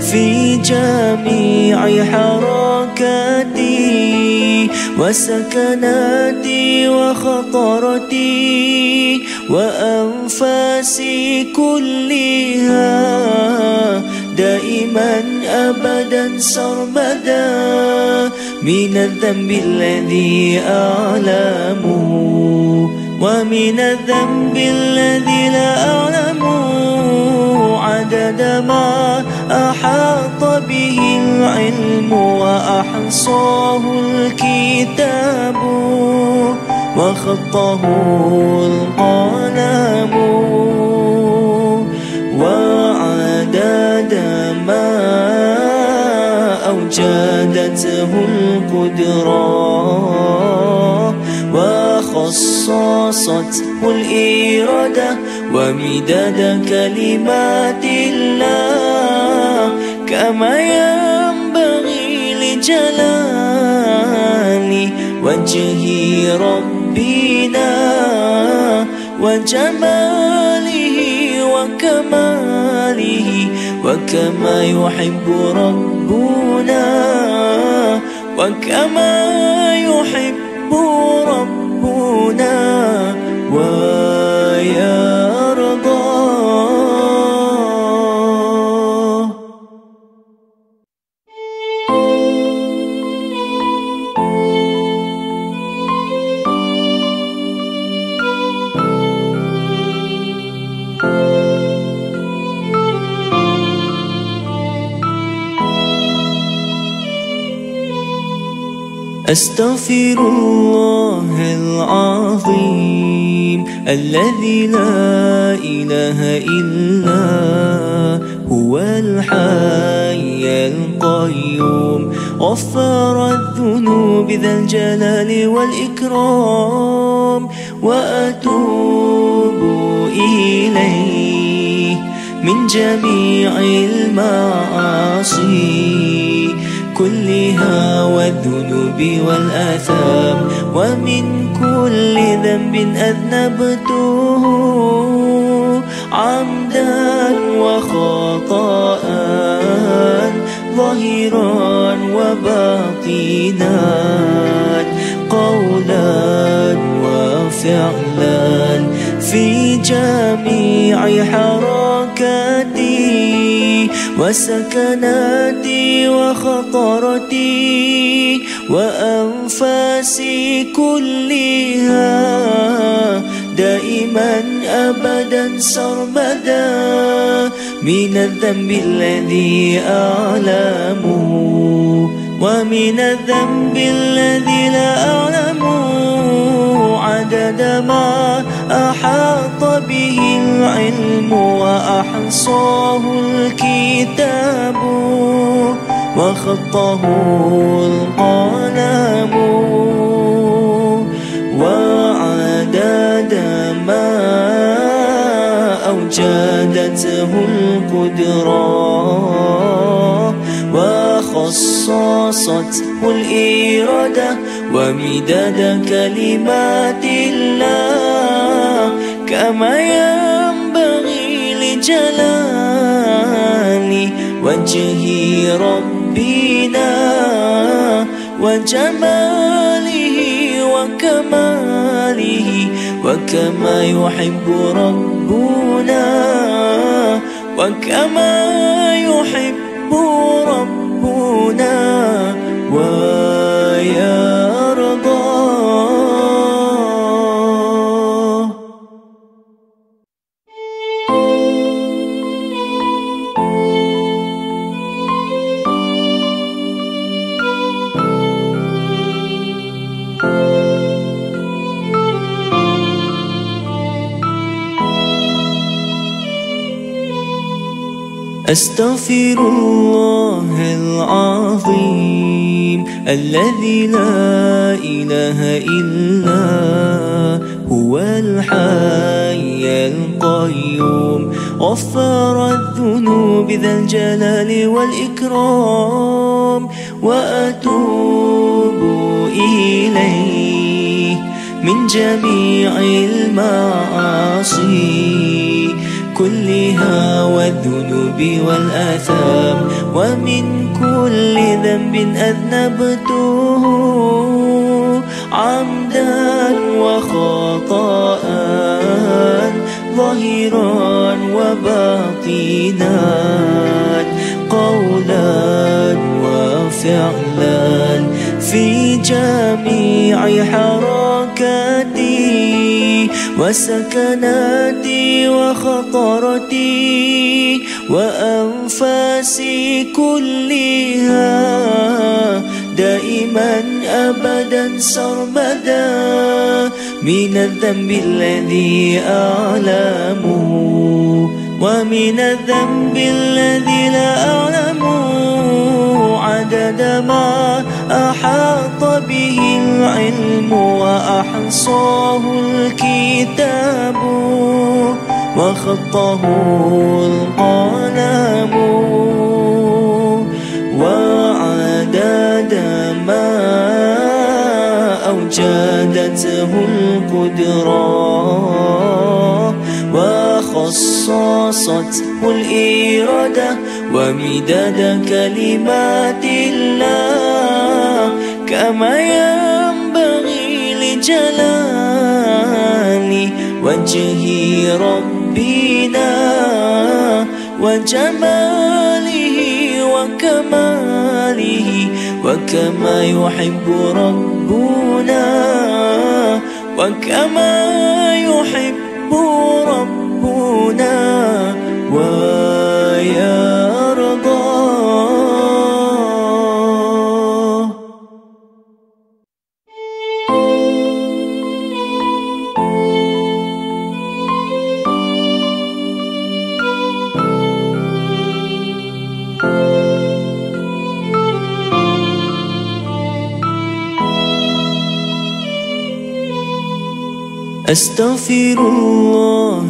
في جميع حركاتي وسكناتي وخطرتي وأنفاسي كلها دائما أبدا سرمدا من الذنب الذي أعلم ومن الذنب الذي لا أعلم عدد ما أحاط به العلم وأحصاه الكتاب وخطه القلم وعدد ما أوجدته القدرة وخصصته الإرادة ومداد كلمات الله كما ينبغي لجلال وجه ربنا وجماله وكماله وكما يحب ربنا وكما يحب ربنا ويرضى. Astaghfirullah al-azim alladhi la ilaha illa huwa al-hayy al-qayyum غفار الذنوب ذا الجلال والإكرام وأتوب إليه من جميع المعاصي كلها والذنوب والآثام ومن كل ذنب أذنبته عمدا وخطأ ظاهرا وباطنا قولا وفعلا في جميع حركاتي وسكناتي وخطرتي وأنفاسي كلها دائما أبدا سرمدا من الذنب الذي أعلم ومن الذنب الذي لا أعلم عدد ما أحاط به العلم وأحصاه الكتاب وخطه القلم وعدد ما أوجدته القدرة وخصصته الإرادة ومداد كلمات الله كما ينبغي لجلال وجه ربنا وجماله وكماله وكما يحب ربنا وكما يحب ربنا ويرضى. Astaghfirullah al-azim alladhi la ilaha illa huwa al-hayy al-qayyum غفار الذنوب ذا الجلال والإكرام وأتوب إليه من جميع المعاصي كلها والذنوب والآثام ومن كل ذنب أذنبته عمدا وخطأ ظاهرا وباطنا قولا وفعلا في جميع حركاتي وسكناتي وخطرتي وأنفاسي كلها دائما أبدا سرمدا من الذنب الذي أعلم ومن الذنب الذي لا أعلم عدد ما أحاط به العلم وأحصاه الكتاب وخطه القلم وعدد ما أوجدته القدرة وخصصته الإرادة ومداد كلمات الله كما ينبغي لجلال وجه ربنا وجماله وكماله وكما يحب ربنا وكما يحب ربنا ويرضى. Astaghfirullah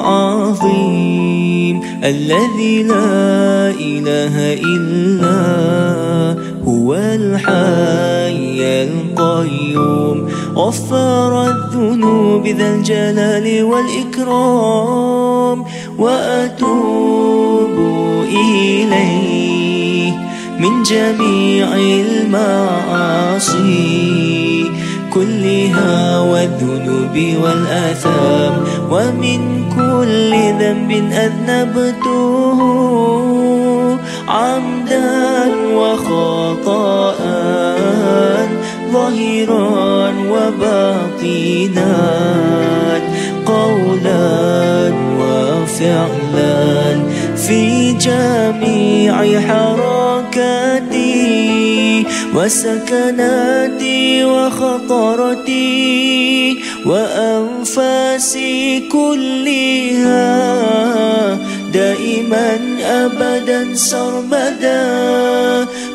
al-azim alladhi la ilaha illa huwa al-hayy al-qayyum غفار الذنوب ذا الجلال والإكرام وأتوب إليه من جميع المعاصي كلها والذنوب والآثام ومن كل ذنب أذنبته عمدا وخطأ ظاهرا وباطنا قولا وفعلا في جميع حركاتي وسكناتي وخطرتي وأنفاسي كلها دائما أبدا سرمدا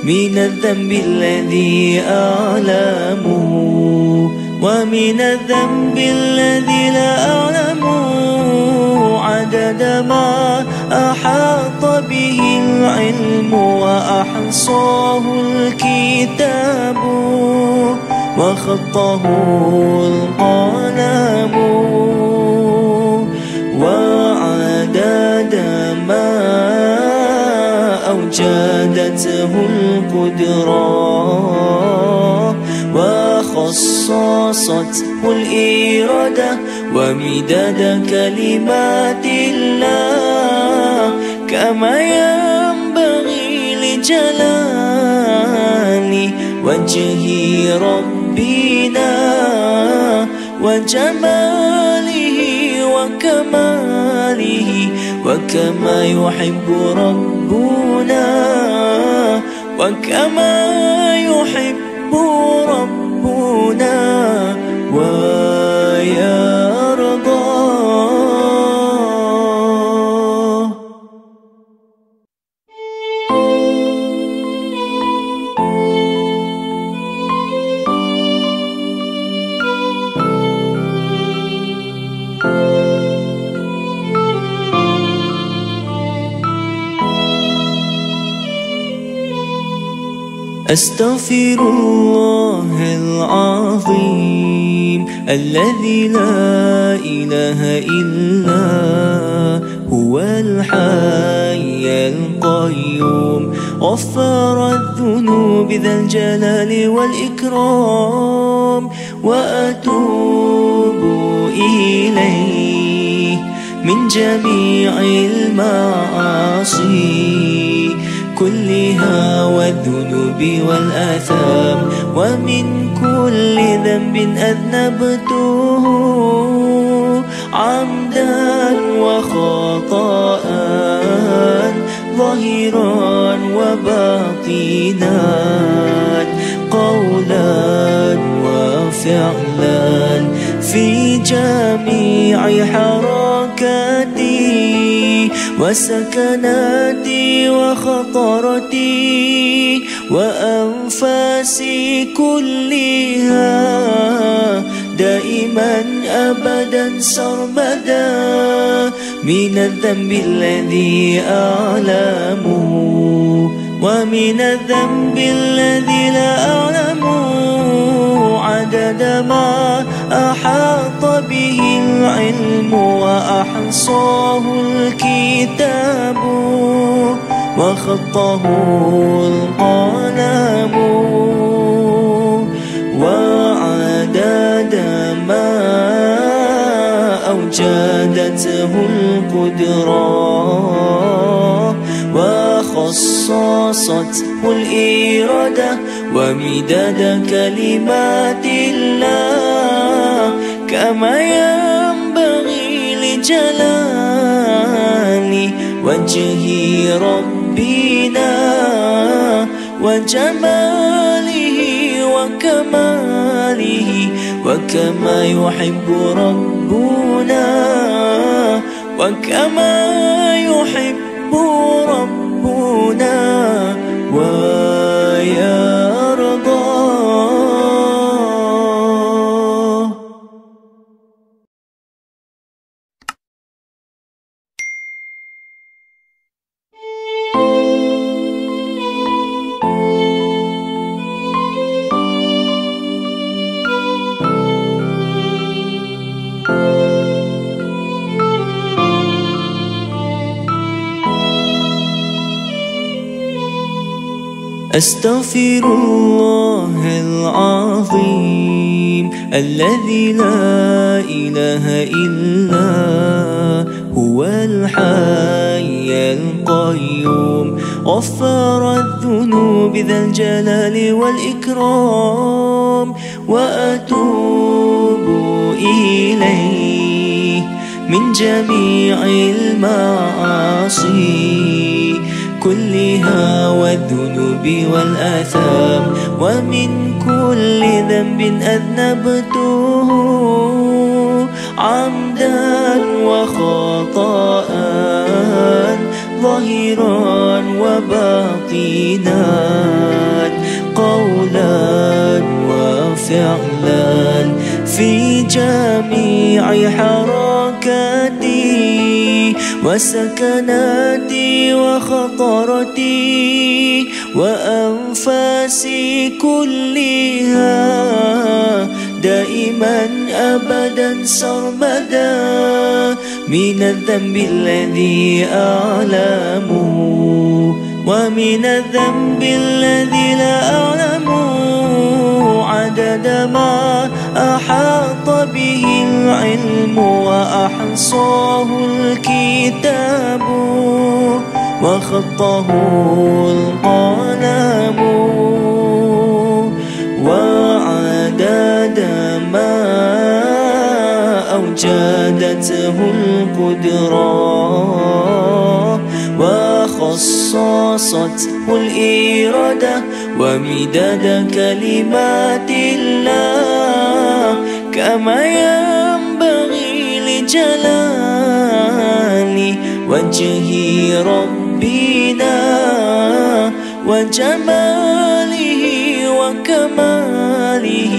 من الذنب الذي أعلم ومن الذنب الذي لا أعلم عدد ما أحاط به العلم وأحصاه الكتاب وخطه القلم وعدد ما أوجدته القدرة وخصصته الإرادة ومداد كلمات الله كما ينبغي لجلال وجه ربنا وجماله وكماله وكما يحب ربنا وكما يحب ربنا ويرضى. Astaghfirullah al-azim alladhi la ilaha illa huwa al-hayy al-qayyum غفار الذنوب ذا الجلال والإكرام وأتوب إليه من جميع المعاصي كلها والذنوب والآثام ومن كل ذنب أذنبته عمدا وخطأ ظاهرا وباطنا قولا وفعلا في جميع حركاتي وسكناتي وخطرتي وأنفاسي كلها دائما أبدا سرمدا من الذنب الذي أعلم ومن الذنب الذي لا أعلم عدد ما أحاط به العلم وأحصاه الكتاب وخطه القلم وعدد ما أوجدته القدرة وخصصته الإرادة ومداد كلمات الله كما ينبغي لجلال وجه ربنا وجماله وكماله وكما يحب ربنا وكما يحب ربنا ويا Astaghfirullahalazim alladzi la ilaha illa huwal hayyul qayyum ghaffara dhunubi dzal jalali wal ikram wa atubu ilayhi min jami'il ma'asi كلها والذنوب والآثام ومن كل ذنب أذنبته عمدا وخطأ ظاهرا وباطنا قولا وفعلا في جميع حركاتي وسكناتي وخطرتي وأنفاسي كلها دائما أبدا سرمدا من الذنب الذي أعلم ومن الذنب الذي لا أعلم عدد ما أحاط به العلم وأحصاه الكتاب وخطه القلم وعدد ما أوجدته القدرة وخصصته الإرادة ومداد كلمات الله كما ينبغي لجلال وجه ربنا وجماله وكماله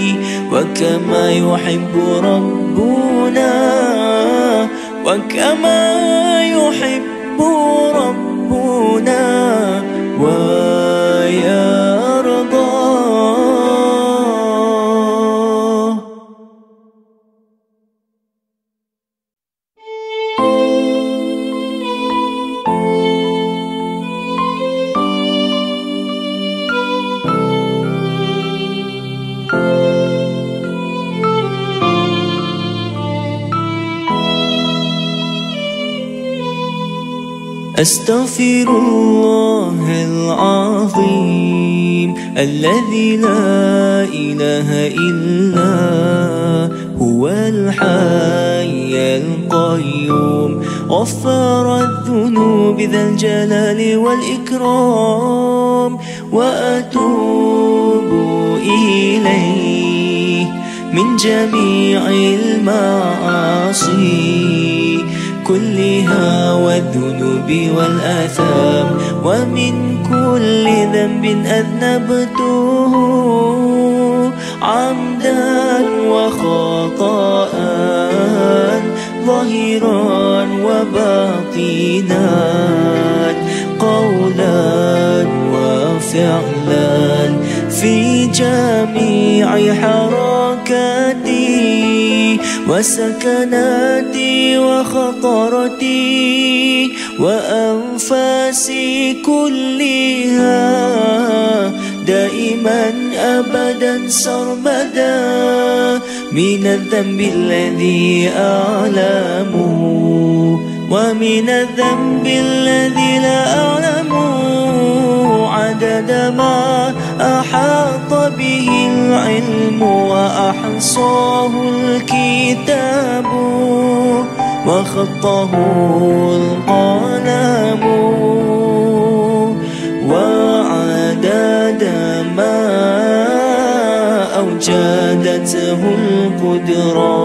وكما يحب ربنا وكما يحب ربنا ويا أستغفر الله العظيم الذي لا إله إلا هو الحي القيوم غفار الذنوب ذا الجلال والإكرام وأتوب إليه من جميع المعاصي كلها والذنوب والآثام ومن كل ذنب أذنبته عمدا وخطأ ظاهرا وباطنا قولا وفعلا في جميع حركاتي وسكناتي وخطرتي وأنفاسي كلها دائما أبدا سرمدا من الذنب الذي أعلم ومن الذنب الذي لا أعلم عدد ما أحاط به العلم وأحصاه الكتاب وخطه القلم وعدد ما أوجدته القدرة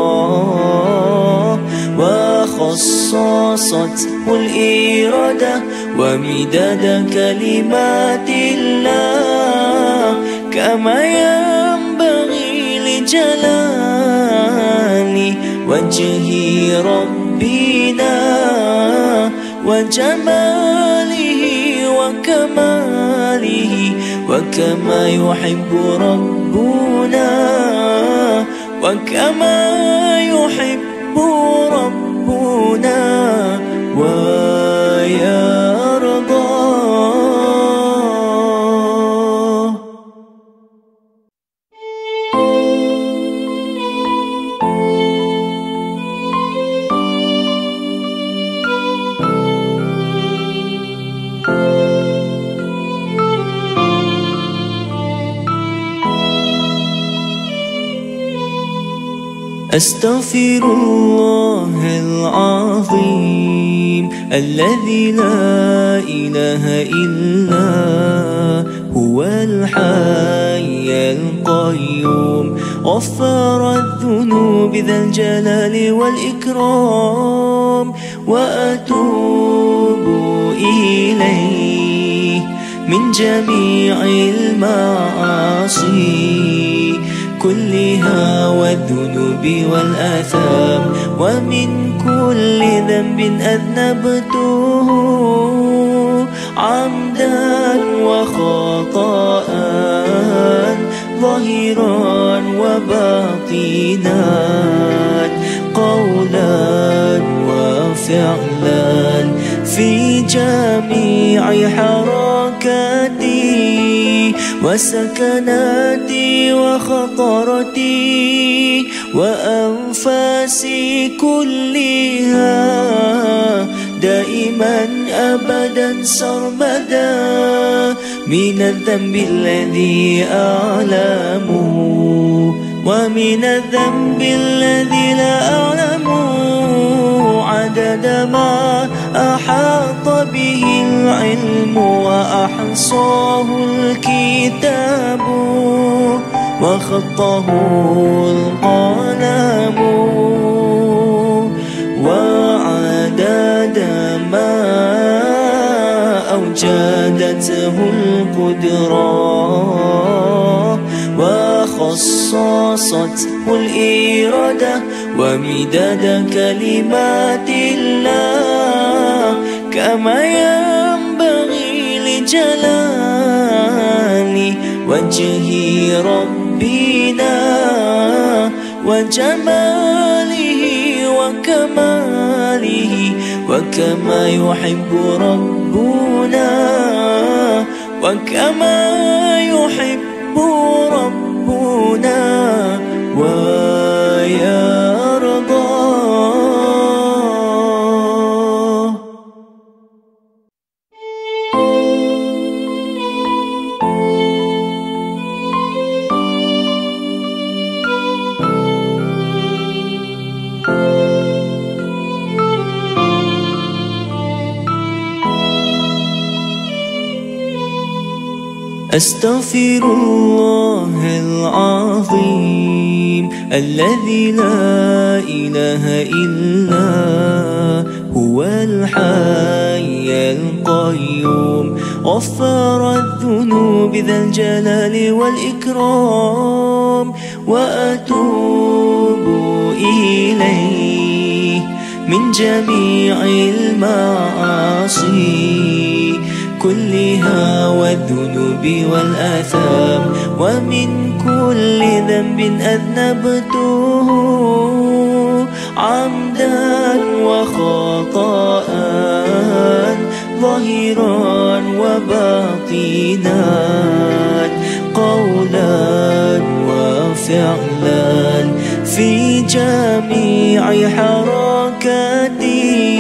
وخصصته الإرادة ومداد كلمات الله كما ينبغي لجلال وجه ربنا وجماله وكماله وكما يحب ربنا وكما يحب ربنا ويا رضا. أستغفرالله العظيم الذي لا إله إلا هو الحي القيوم غفار الذنوب ذا الجلال والإكرام وأتوب إليه من جميع المعاصي كلها والذنوب والآثام ومن كل ذنب أذنبته عمدا وخطأ ظاهرا وباطنا قولا وفعلا في جميع حركاتي وسكناتي وخطرتي وأنفاسي كلها دائما أبدا سرمدا من الذنب الذي أعلمه ومن الذنب الذي لا أعلمه عدد ما أحاط به العلم وأحصاه الكتاب وخطه القلم وعدد ما أوجدته القدرة وخصصته الإرادة ومداد كلمات الله كما ينبغي لجلال وجه ربنا وجماله وكماله وكما يحب ربنا وكما يحب ربنا ويا أستغفر الله العظيم الذي لا إله إلا هو الحي القيوم غفار الذنوب ذا الجلال والإكرام وأتوب إليه من جميع المعاصي كلها والذنوب والآثام ومن كل ذنب أذنبته عمدا وخطأ ظاهرا وباطنا قولا وفعلا في جميع حركاتي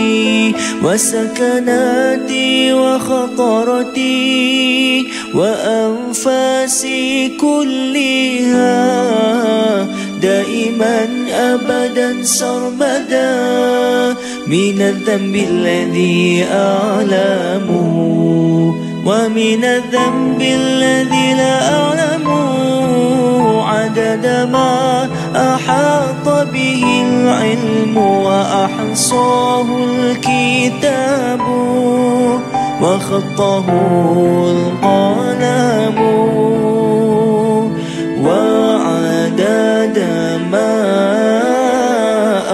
وسكناتي وخطرتي وأنفاسي كلها دائما أبدا سرمدا من الذنب الذي أعلمه ومن الذنب الذي لا أعلمه عدد ما أحاط به العلم وأحصاه الكتاب وخطه القلم وعدد ما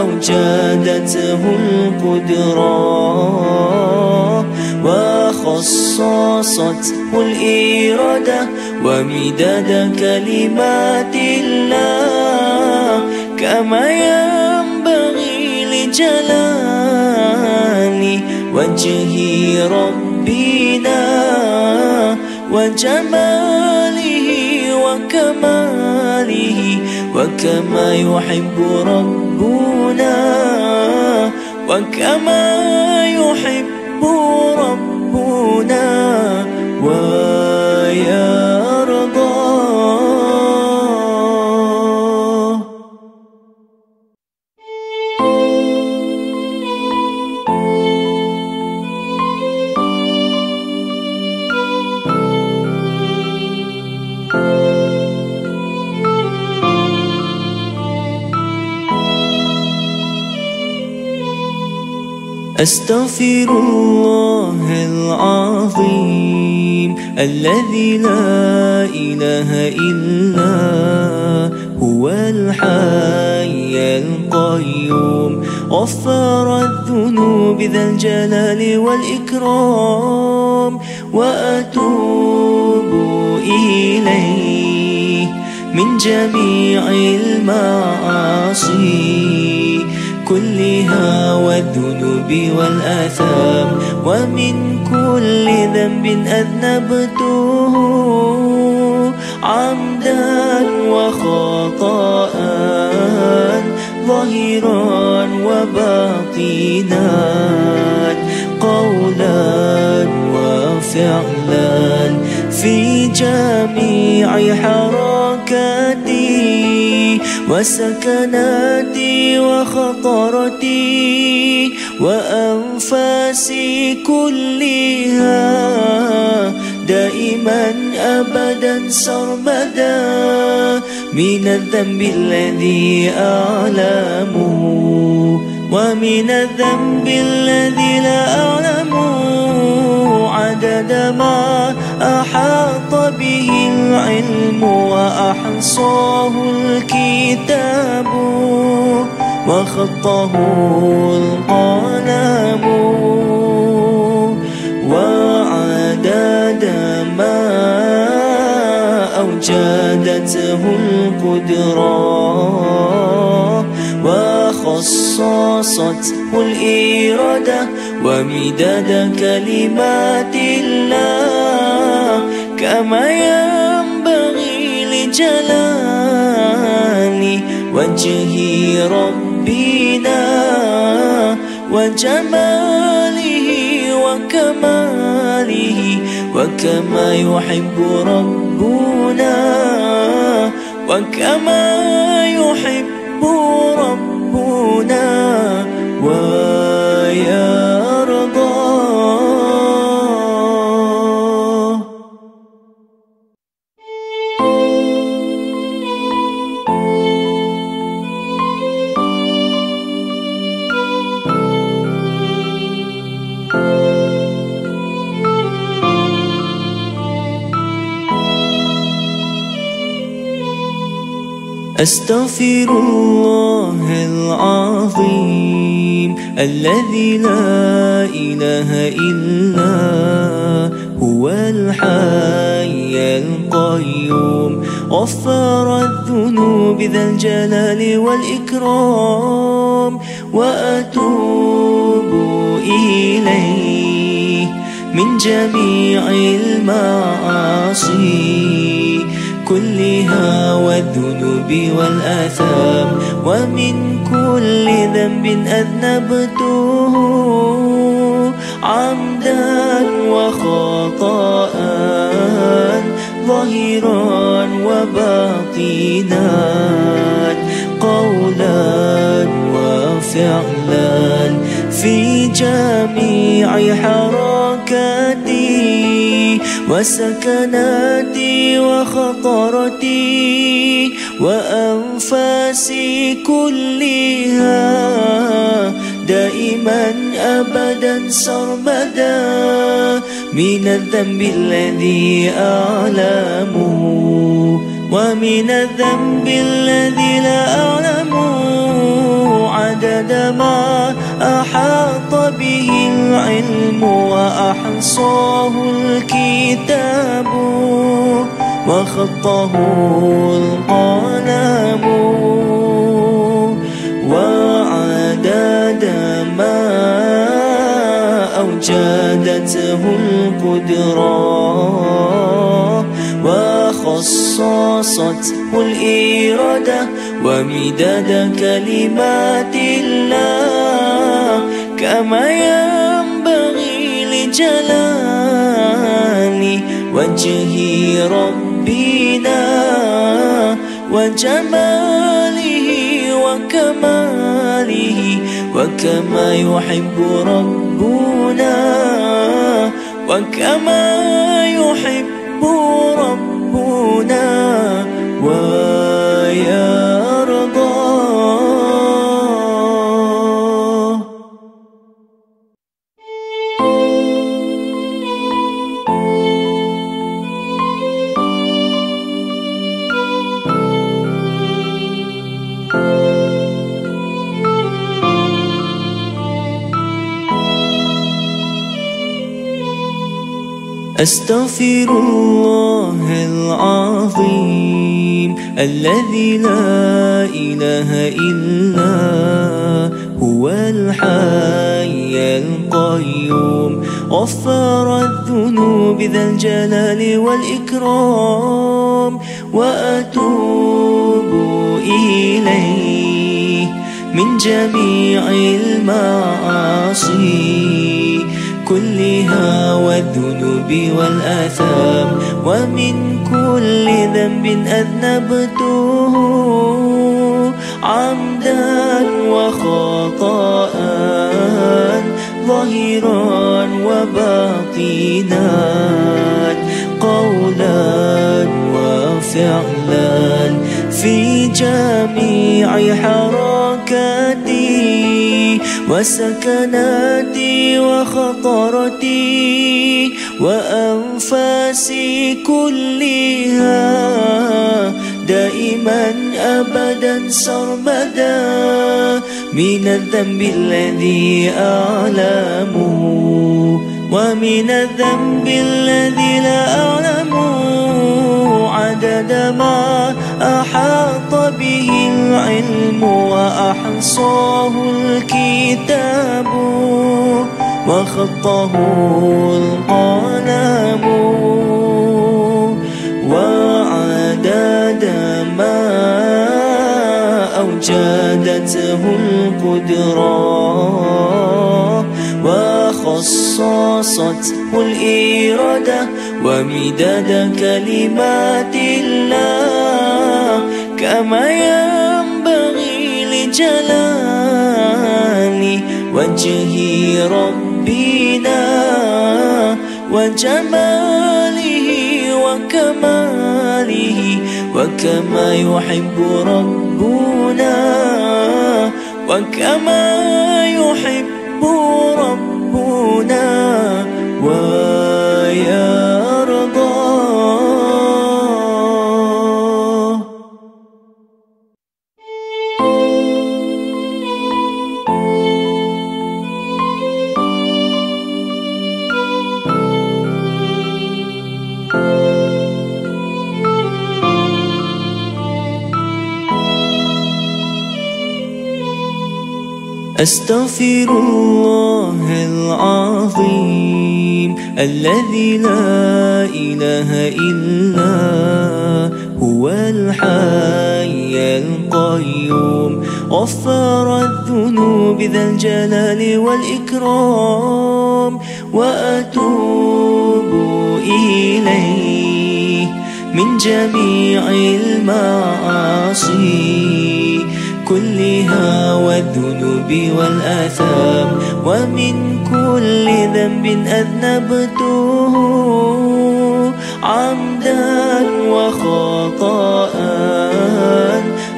أوجدته القدرة وخصصته الإرادة ومداد كلمات الله كما ينبغي لجلال وجه ربنا وجماله وكماله وكما يحب ربنا وكما يحب ربنا ويا أستغفرالله العظيم الذي لا إله إلا هو الحي القيوم غفار الذنوب ذا الجلال والإكرام وأتوب إليه من جميع المعاصي كلها والذنوب والآثام ومن كل ذنب أذنبته عمدا وخطأ ظاهرا وباطنا قولا وفعلا في جميع حركاتي وسكناتي وخطرتي وأنفاسي كلها دائما أبدا سرمدا من الذنب الذي أعلمه ومن الذنب الذي لا أعلمه عدد ما أحاط به العلم وأحصاه الكتاب وخطه القلم وعدد ما أوجدته القدرة وخصصته الإرادة ومداد كلمات الله كما ينبغي لجلال وجه ربنا وجماله وكماله وكما يحب ربنا وكما يحب ربنا ويا أستغفر الله العظيم الذي لا إله إلا هو الحي القيوم غفار الذنوب ذا الجلال والإكرام وأتوب إليه من جميع المعاصي كلها والذنوب والآثام ومن كل ذنب أذنبته عمدا وخطأ ظاهرا وباطنا قولا وفعلا في جميع حركاتي وسكناتي وخطرتي وأنفاسي كلها دائما أبدا سرمدا من الذنب الذي أعلمه ومن الذنب الذي لا أعلمه عدد ما أحاط به العلم وأحصاه الكتاب وخطه القلم وعدد ما أوجدته القدرة وخصصته الإرادة ومداد كلمات الله كما ينبغي لجلال وجه ربنا وجماله وكماله وكما يحب ربنا وكما يحب ربنا ويا أستغفرالله العظيم الذي لا إله إلا هو الحي القيوم غفار الذنوب ذا الجلال والإكرام وأتوب إليه من جميع المعاصي كلها والذنوب والآثام ومن كل ذنب أذنبته عمدا وخطأ ظاهرا وباطنا قولا وفعلا في جميع حركاتي وسكناتي وخطرتي وأنفاسي كلها دائما أبدا سرمدا من الذنب الذي أعلمه ومن الذنب الذي لا أعلمه عدد ما أحاط به العلم وأحصاه الكتاب وخطه القلم وعدد ما أوجدته القدرة وخصصته الإرادة ومداد كلمات الله كما ينبغي لجلال وجه ربنا وجماله وكماله وكما يحب ربنا وكما يحب ربنا ويا أستغفر الله العظيم الذي لا إله إلا هو الحي القيوم غفار الذنوب ذا الجلال والإكرام وأتوب إليه من جميع المعاصي كلها والذنوب والآثام ومن كل ذنب أذنبته عمدا وخطأ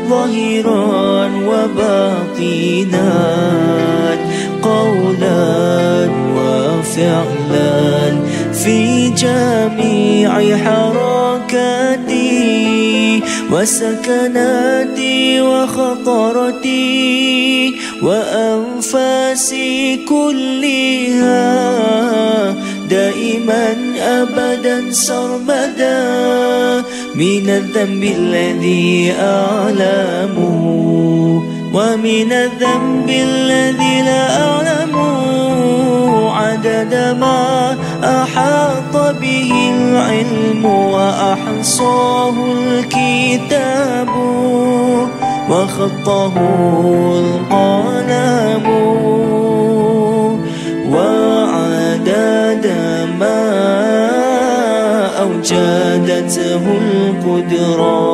ظاهرا وباطنا قولا وفعلا في جميع حركاتي وسكناتي وخطرتي وأنفاسي كلها دائما أبدا سرمدا من الذنب الذي أعلمه ومن الذنب الذي لا أعلمه عدد ما أحاط به العلم وأحصاه الكتاب وخطه القلم وعدد ما أوجدته القدرة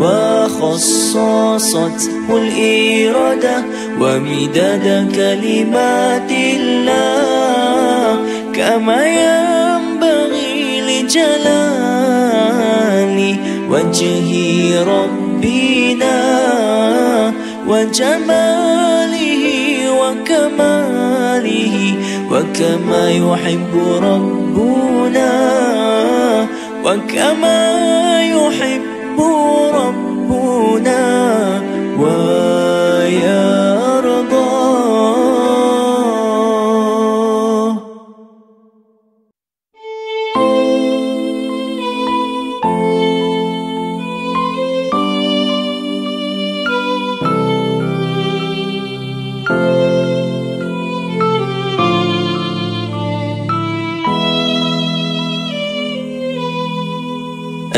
وخصصته الإرادة ومداد كلمات الله كما ينبغي لجلال وجه ربنا وجماله وكماله وكما يحب ربنا وكما يحب ربنا ويا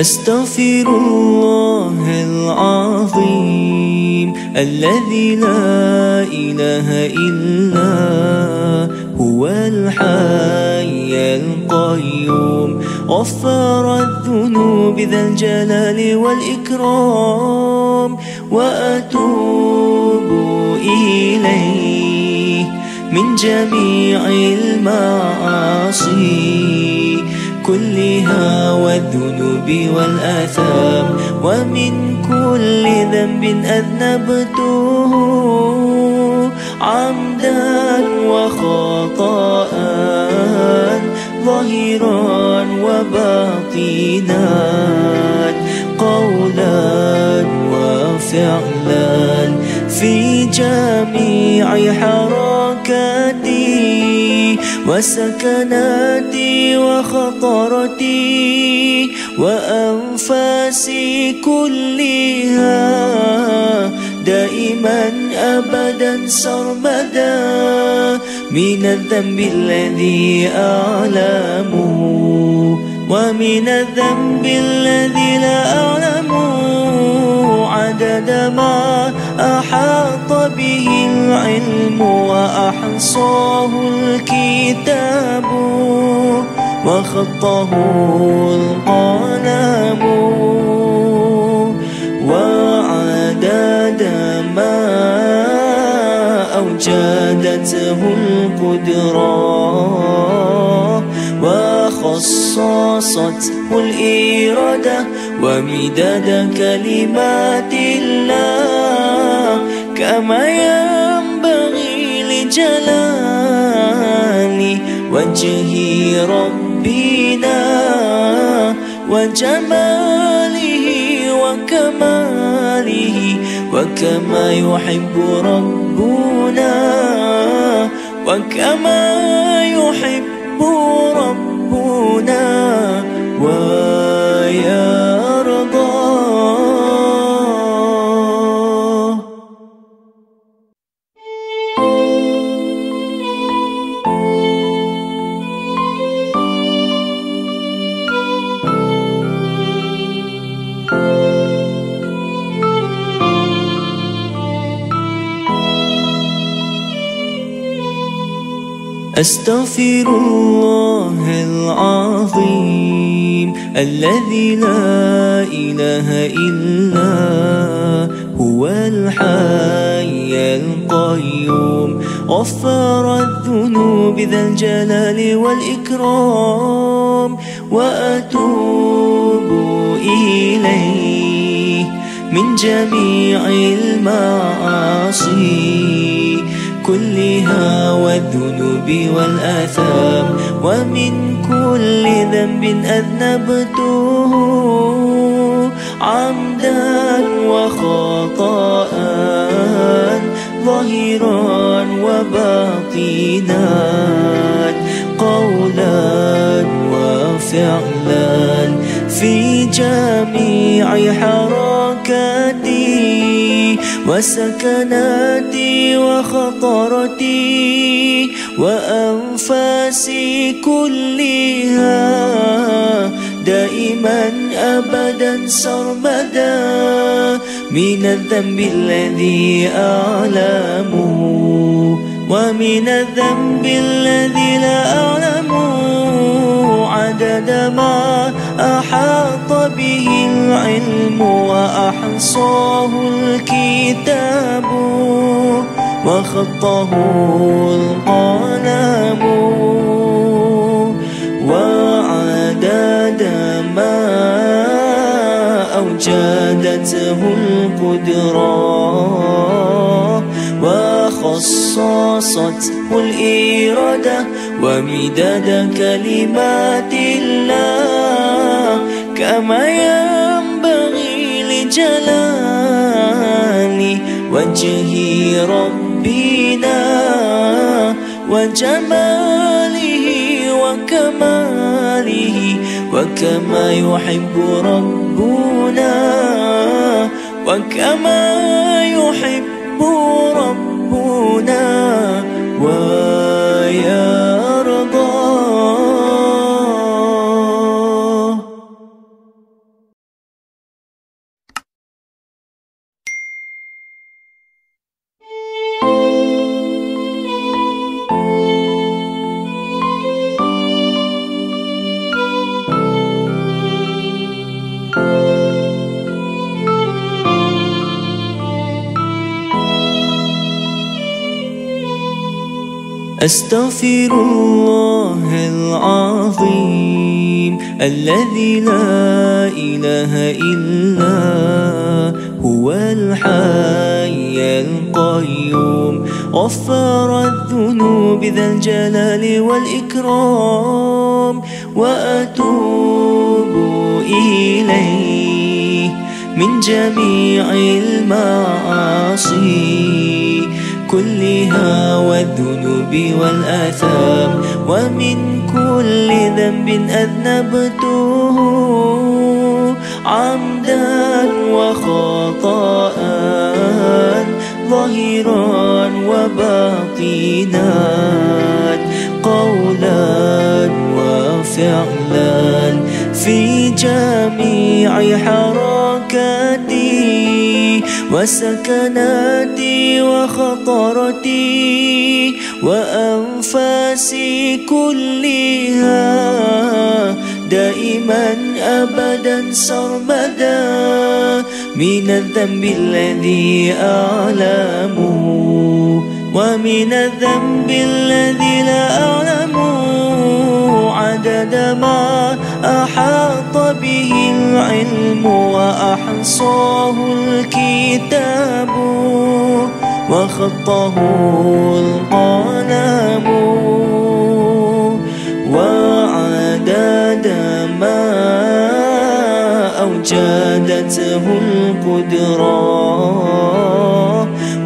أستغفرالله العظيم الذي لا إله إلا هو الحي القيوم غفار الذنوب ذا الجلال والإكرام وأتوب إليه من جميع المعاصي كلها والذنوب والآثام ومن كل ذنب أذنبته عمدا وخطأ ظاهرا وباطنا قولا وفعلا في جميع حركاتي وسكناتي وخطرتي وأنفاسي كلها دائما أبدا سرمدا من الذنب الذي أعلمه ومن الذنب الذي لا أعلمه عدد ما أحاط به العلم وأحصاه الكتاب وخطه القلم وعدد ما أوجدته القدرة وخصصته الإرادة ومداد كلمات الله كما ينبغي لجلال وجه ربنا وجماله وكماله وكما يحب ربنا وكما يحب ربنا ويا أستغفر الله العظيم الذي لا إله إلا هو الحي القيوم غفار الذنوب ذا الجلال والإكرام وأتوب إليه من جميع المعاصي كلها والذنوب والآثام ومن كل ذنب أذنبته عمدا وخطأ ظاهرا وباطنا قولا وفعلا في جميع حركاتي وسكناتي وخطرتي وأنفاسي كلها دائما أبدا سرمدا من الذنب الذي أعلمه ومن الذنب الذي لا أعلمه عدد ما أحاط به العلم وأحصاه الكتاب وخطه القلم وعدد ما أوجدته القدرة وخصصته الإرادة ومداد كلمات الله كما ينبغي لجلال وجه ربنا وجماله وكماله وكما يحب ربنا وكما يحب ربنا ويا أستغفر الله العظيم الذي لا إله إلا هو الحي القيوم غفار الذنوب ذا الجلال والإكرام وأتوب إليه من جميع المعاصي كلها والذنوب والآثام ومن كل ذنب أذنبته عمدا وخطأ ظاهرا وباطنا قولا وفعلا في جميع حركاتي وسكناتي وخطرتي وأنفاسي كلها دائما أبدا سرمدا من الذنب الذي أعلم ومن الذنب الذي لا أعلم عدد ما أحاط به العلم وأحصاه الكتاب وخطه القلم وعدد ما أوجدته القدرة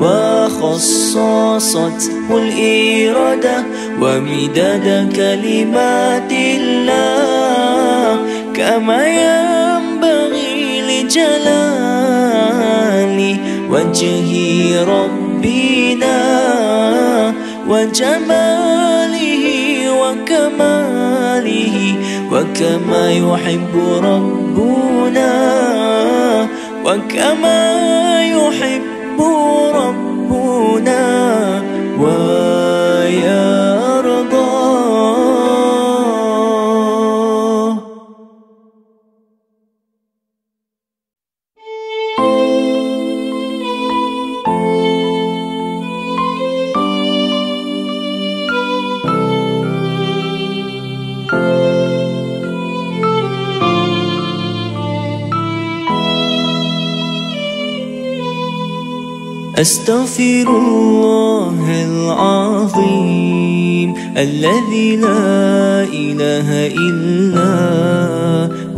وخصصته الإرادة ومداد كلمات الله كما ينبغي لجلال وجه ربنا وجماله وكماله وكما يحب ربنا وكما يحب ربنا أستغفر الله العظيم الذي لا إله إلا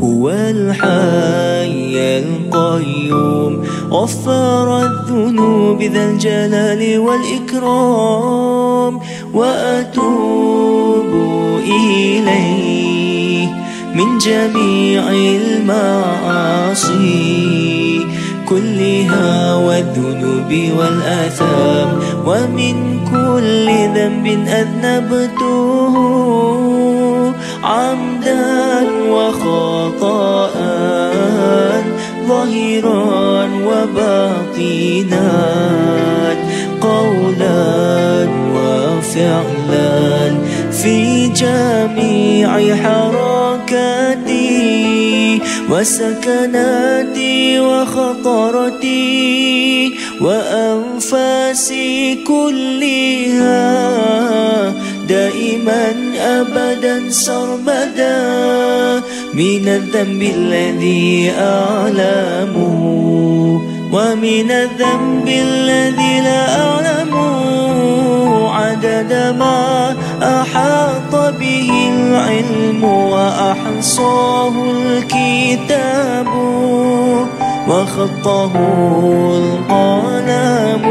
هو الحي القيوم غفار الذنوب ذا الجلال والإكرام وأتوب إليه من جميع المعاصي كلها والذنوب والآثام ومن كل ذنب أذنبته عمدا وخطأ ظاهرا وباطنا قولا وفعلا في جميع حركاتي وسكناتي وخطرتي وأنفاسي كلها دائما أبدا سرمدا من الذنب الذي أعلم ومن الذنب الذي لا أعلم عدد ما أحاط به العلم وأحصاه الكتاب وخطه القلم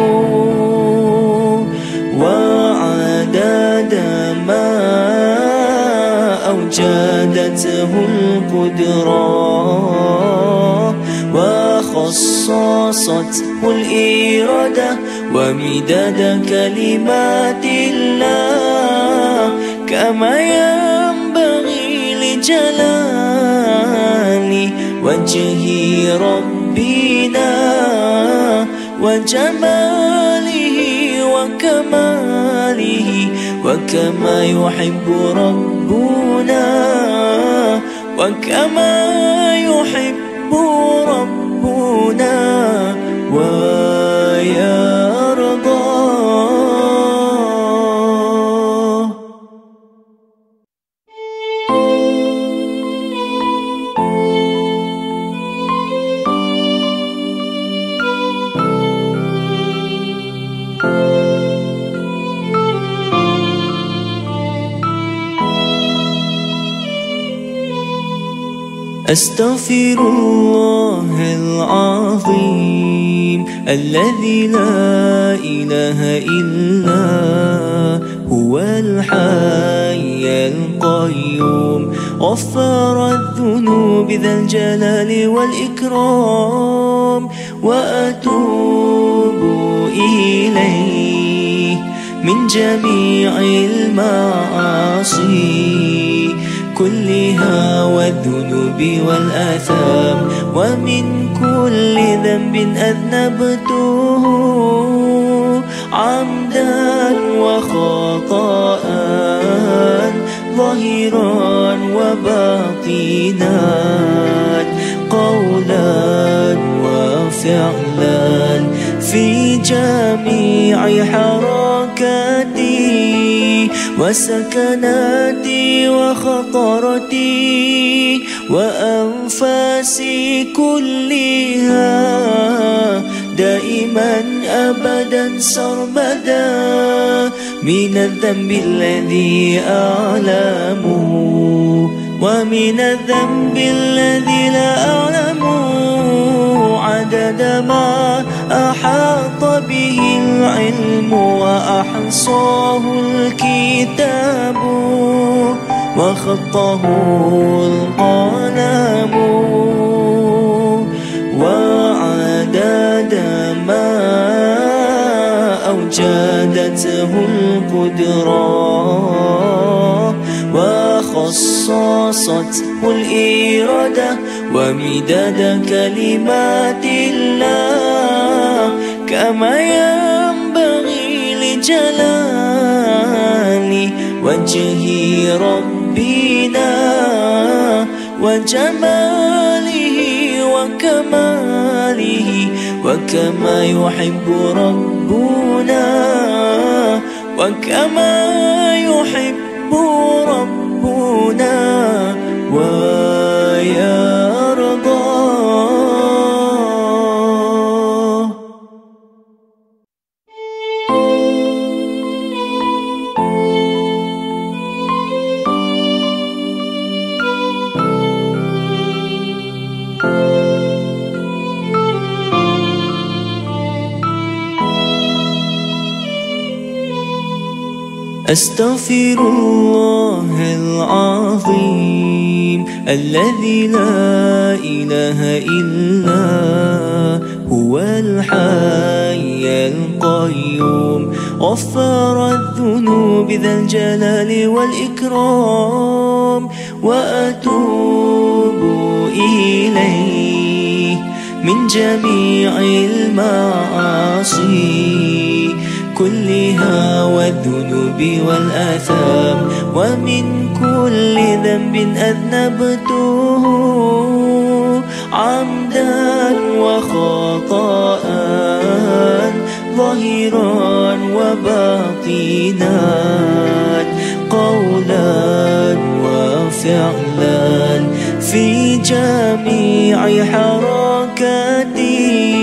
وعدد ما أوجدته القدرة وخصصته الإرادة ومداد كلمات الله كما ينبغي لجلال وجه ربنا وجماله وكماله وكما يحب ربنا وكما يحب ربنا ويرضى. Astaghfirullahalazim alladzi la ilaha illa huwal hayyul qayyum ghafaradh dhunubi dzal jalali wal ikram wa atubu ilayhi min jami'il ma'asi كلها والذنوب والآثام ومن كل ذنب أذنبته عمدا وخطأ ظاهرا وباطنا قولا وفعلا في جميع حركاتي وسكناتي وخطرتي وأنفاسي كلها دائما أبدا سرمدا من الذنب الذي أعلمه ومن الذنب الذي لا أعلمه عدد ما أحاط به العلم وأحصاه الكتاب وخطه القلم وعدد ما أوجدته القدرة وخصصته الإرادة ومداد كلمات الله كما ينبغي لجلال وجه ربنا وجماله وكماله وكما يحب ربنا وكما يحب ربنا ويا أستغفر الله العظيم الذي لا إله إلا هو الحي القيوم غفار الذنوب ذا الجلال والإكرام وأتوب إليه من جميع المعاصي كلها والذنوب والآثام ومن كل ذنب أذنبته عمدا وخطأ ظاهرا وباطنا قولا وفعلا في جميع حركاتي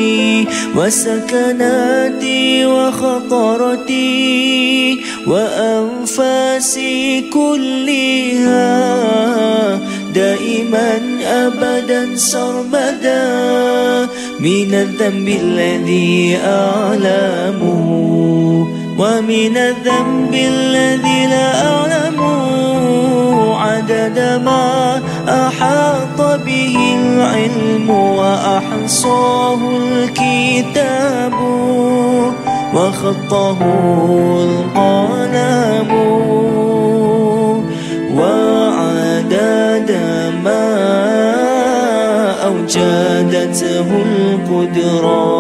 وسكناتي وخطرتي وأنفاسي كلها دائما أبدا سرمدا من الذنب الذي أعلمه ومن الذنب الذي لا أعلمه عدد ما أحاط به العلم وأحصاه الكتاب وخطه القلم وعدد ما أوجدته القدرة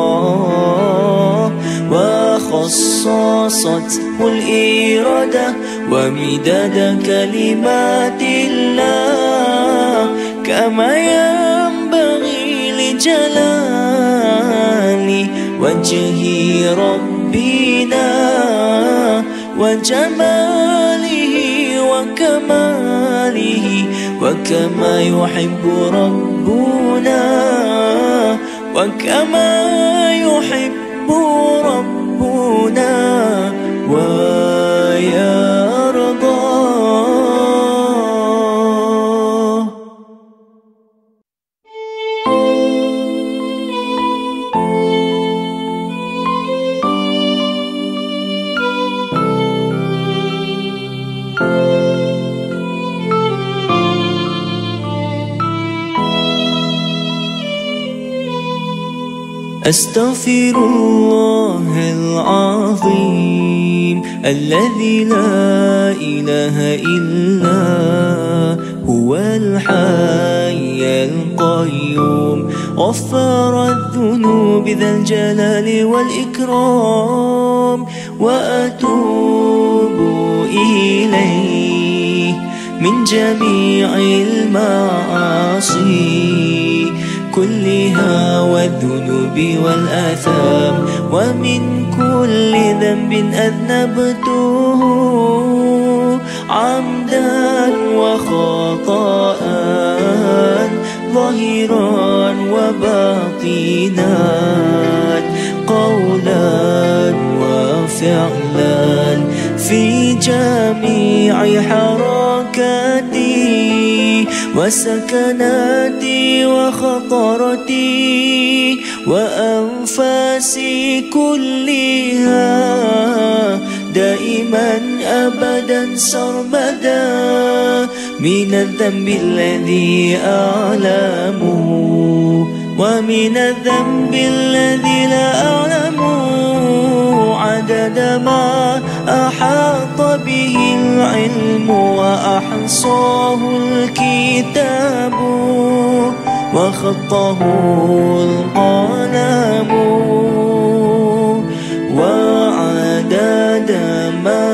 وخصصته الإرادة ومداد كلمات الله كما ينبغي لجلال وجه ربنا وجماله وكماله وكما يحب ربنا وكما يحب ربنا ويا Astaghfirullahalazim alladzi la ilaha illa huwal hayyul qayyum ghafaradh dhunubi dzal jalali wal ikram wa atubu ilayhi min jami'il ma'asi كلها والذنوب والآثام ومن كل ذنب أذنبته عمدا وخطأ ظاهرا وباطنا قولا وفعلا في جميع حركاتي وسكناتي وخطرتي وأنفاسي كلها دائما أبدا سرمدا من الذنب الذي أعلمه ومن الذنب الذي لا أعلمه عدد ما أحاط به العلم وأحصاه الكتاب وخطه القلم وعدد ما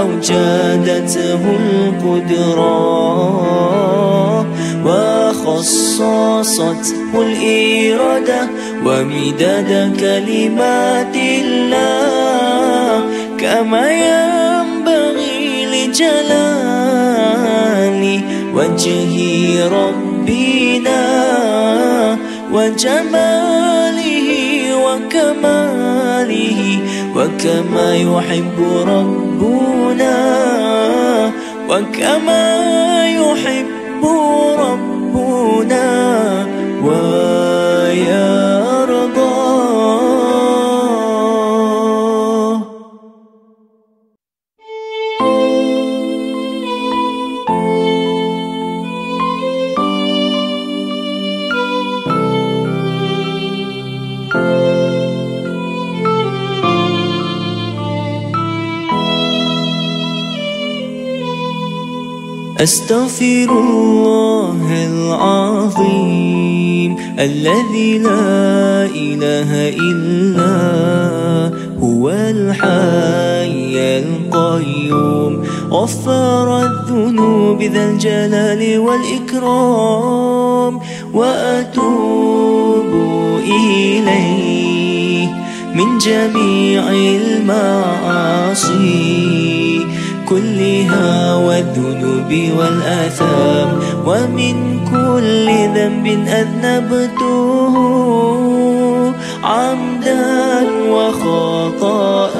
أوجدته القدرة وخصصته الإرادة ومداد كلمات الله كما ينبغي لجلال وجه ربنا وجماله وكماله وكما يحب ربنا وكما يحب ربنا ويا أستغفر الله العظيم الذي لا إله إلا هو الحي القيوم غفار الذنوب ذا الجلال والإكرام وأتوب إليه من جميع المعاصي كلها والذنوب والآثام ومن كل ذنب أذنبته عمدا وخطأ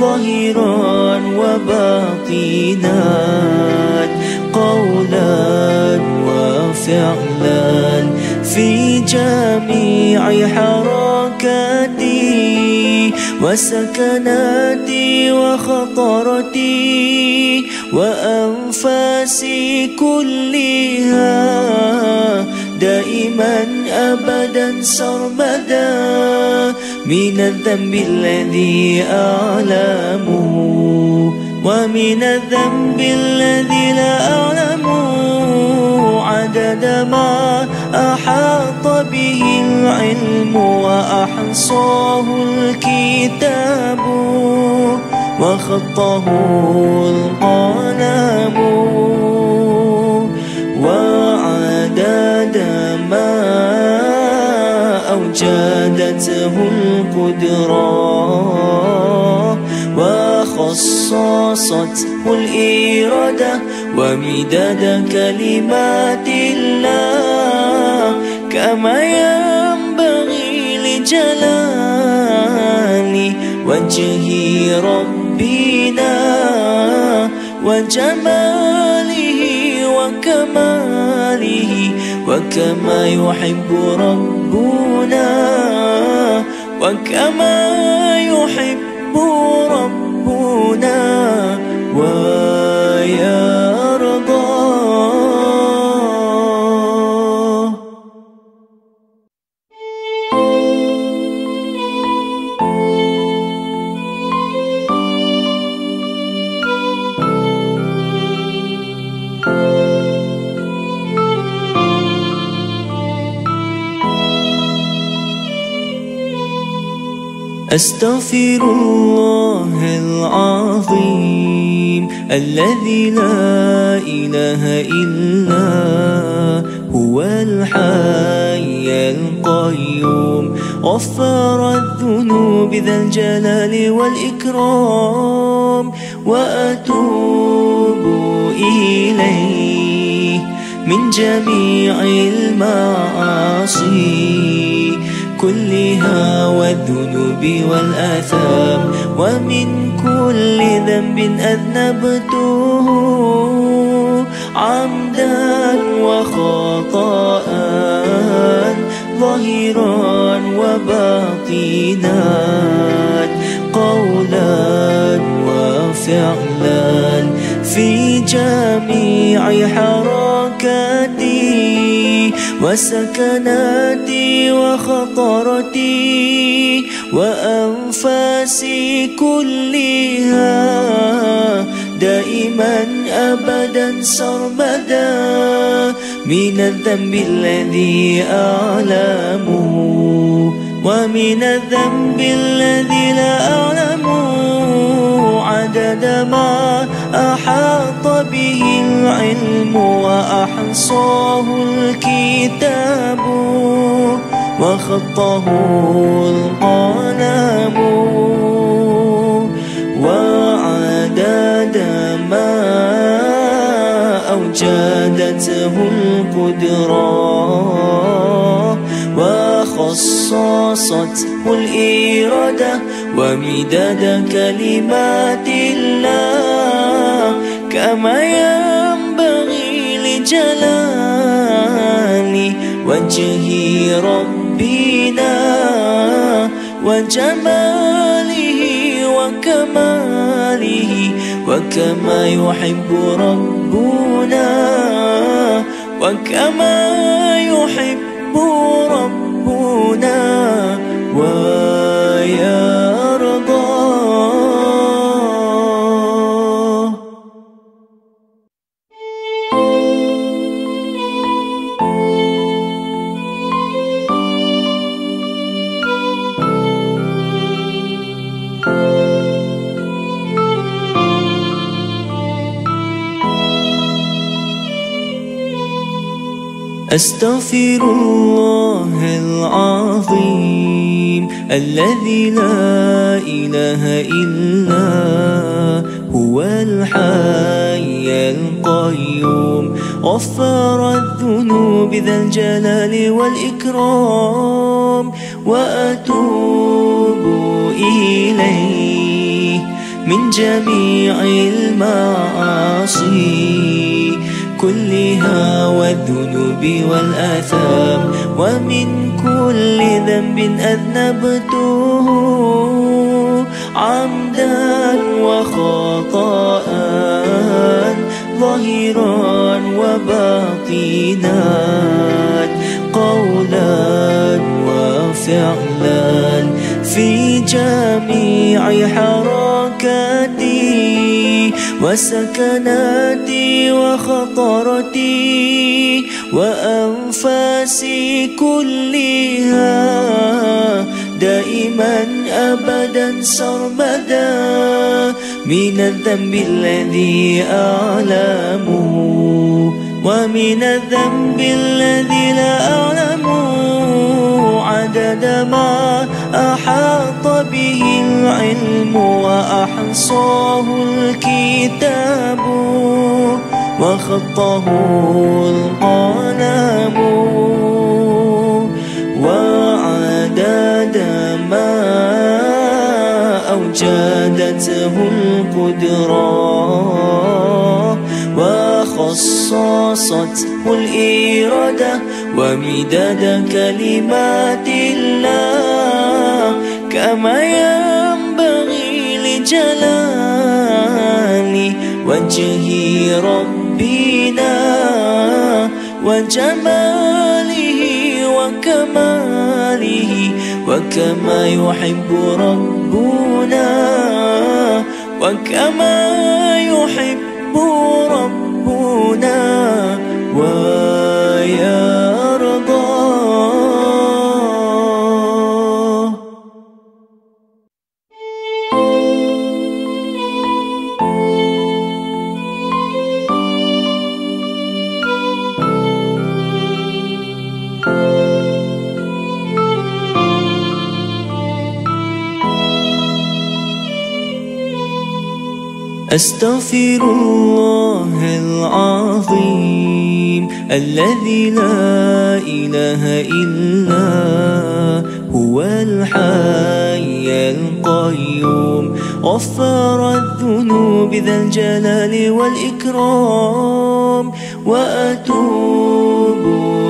ظاهرا وباطنا قولا وفعلا في جميع حركاتي وسكناتي وخطرتي وأنفاسي كلها دائما أبدا سرمدا من الذنب الذي أعلمه ومن الذنب الذي لا أعلمه عدد ما أحاط به العلم وأحصاه الكتاب وخطه القلم وعدد ما أوجدته القدرة وخصصته الإرادة ومداد كلمات الله كما ينبغي لجلال وجه ربنا وجماله وكماله وكما يحب ربنا وكما يحب ربنا ويا Astaghfirullahalazim alladzi la ilaha illa huwal hayyul qayyum ghafarat dhunubi dzal jalali wal ikram wa atubu ilayhi min jami'il ma'asi كلها والذنوب والآثام ومن كل ذنب أذنبته عمدا وخطأ ظاهرا وباطنا قولا وفعلا في جميع حركاتي وسكناتي وخطرتي وأنفاسي كلها دائما أبدا سرمدا من الذنب الذي أعلمه ومن الذنب الذي لا أعلمه عدد ما أحاط به العلم وأحصاه الكتاب وخطه القلم وعدد ما أوجدته القدرة وخصصته الإرادة ومداد كلمات الله كما ينبغي لجلال وجه ربنا وجماله وكماله وكما يحب ربنا وكما يحب ربنا ويا أستغفر الله العظيم الذي لا إله إلا هو الحي القيوم غفار الذنوب ذا الجلال والإكرام وأتوب إليه من جميع المعاصي كلها والذنوب والآثام ومن كل ذنب أذنبته عمدا وخطأ ظاهرا وباطنا قولا وفعلا في جميع حركاتي وسكناتي وخطرتي وأنفاسي كلها دائما أبدا سرمدا من الذنب الذي أعلمه ومن الذنب الذي لا أعلمه عدد ما أحاط به العلم وأحصاه الكتاب وخطه القلم وعدد ما أوجدته القدرة وخصصته الإرادة ومداد كلمات الله كما ينبغي لجلال وجه ربنا وجماله وكماله وكما يحب ربنا وكما يحب ربنا ويا Astaghfirullah al-azim alladhi la ilaha illa huwa al-hayy al-qayyum غفار الذنوب ذا الجلال والإكرام وأتوب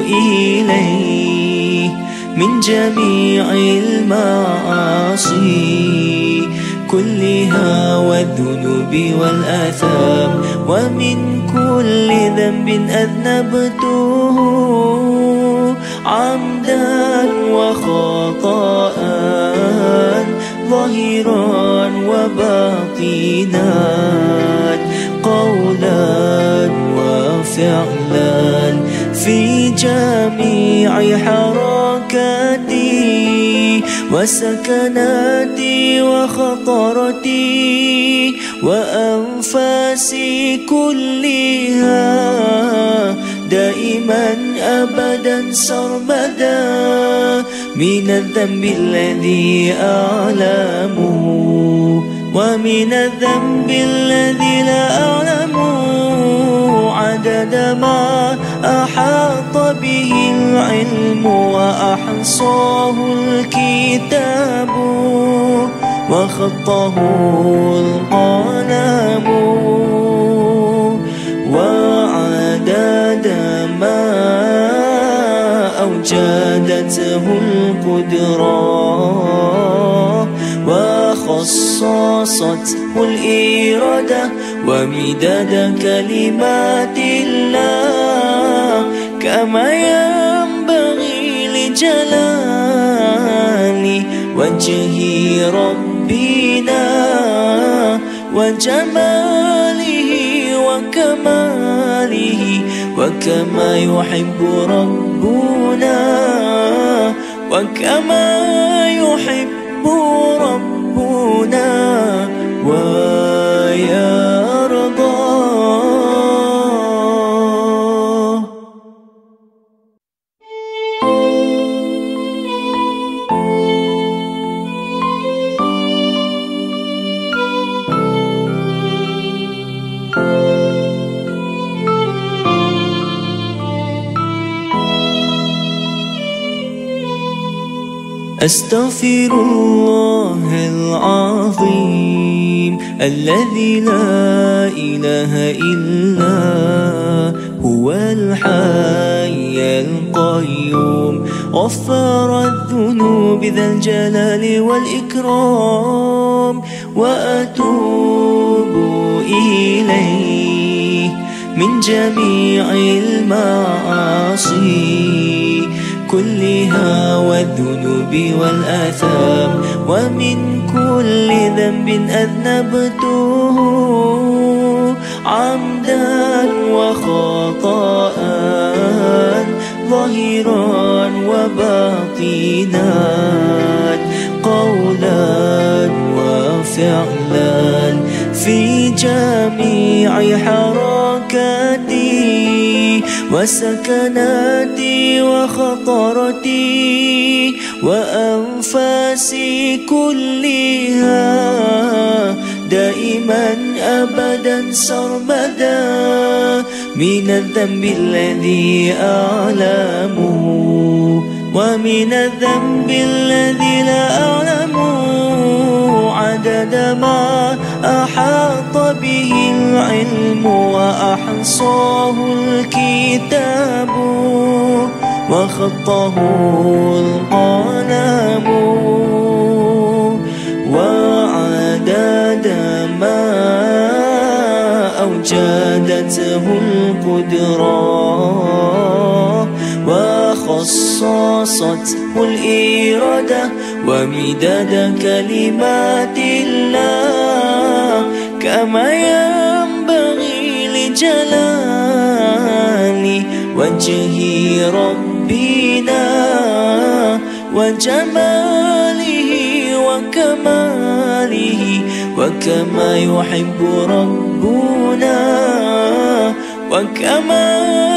إليه من جميع المعاصي كلها والذنوب والآثام ومن كل ذنب أذنبته عمدا وخطأ ظاهرا وباطنا قولا وفعلا في جميع حركاتي وسكناتي وخطرتي وأنفاسي كلها دائما أبدا سرمدا من الذنب الذي أعلمه ومن الذنب الذي لا أعلمه عدد ما أحاط به العلم وأحصاه الكتاب وخطه القلم وعدد ما أوجدته القدرة وخصصته الإرادة ومداد كلمات الله كما ينبغي لجلال وجه ربنا وجماله وكماله وكما يحب ربنا وكما يحب ربنا ويرضى. أستغفر الله العظيم الذي لا إله إلا هو الحي القيوم غفار الذنوب ذا الجلال والإكرام وأتوب إليه من جميع المعاصي كلها والذنوب والآثام ومن كل ذنب أذنبته عمدا وخطأ ظاهرا وباطنا قولا وفعلا في جميع حركاتي وسكناتي وخطرتي وأنفاسي كلها دائما أبدا سرمدا من الذنب الذي أعلمه ومن الذنب الذي لا أعلمه عدد ما أحاط به العلم وأحصاه الكتاب وخطه القلم وعدد ما أوجدته القدرة وخصصته الإرادة ومداد كلمات الله كما ينبغي لجلال وجه ربنا وجماله وكماله وكما يحب ربنا وكما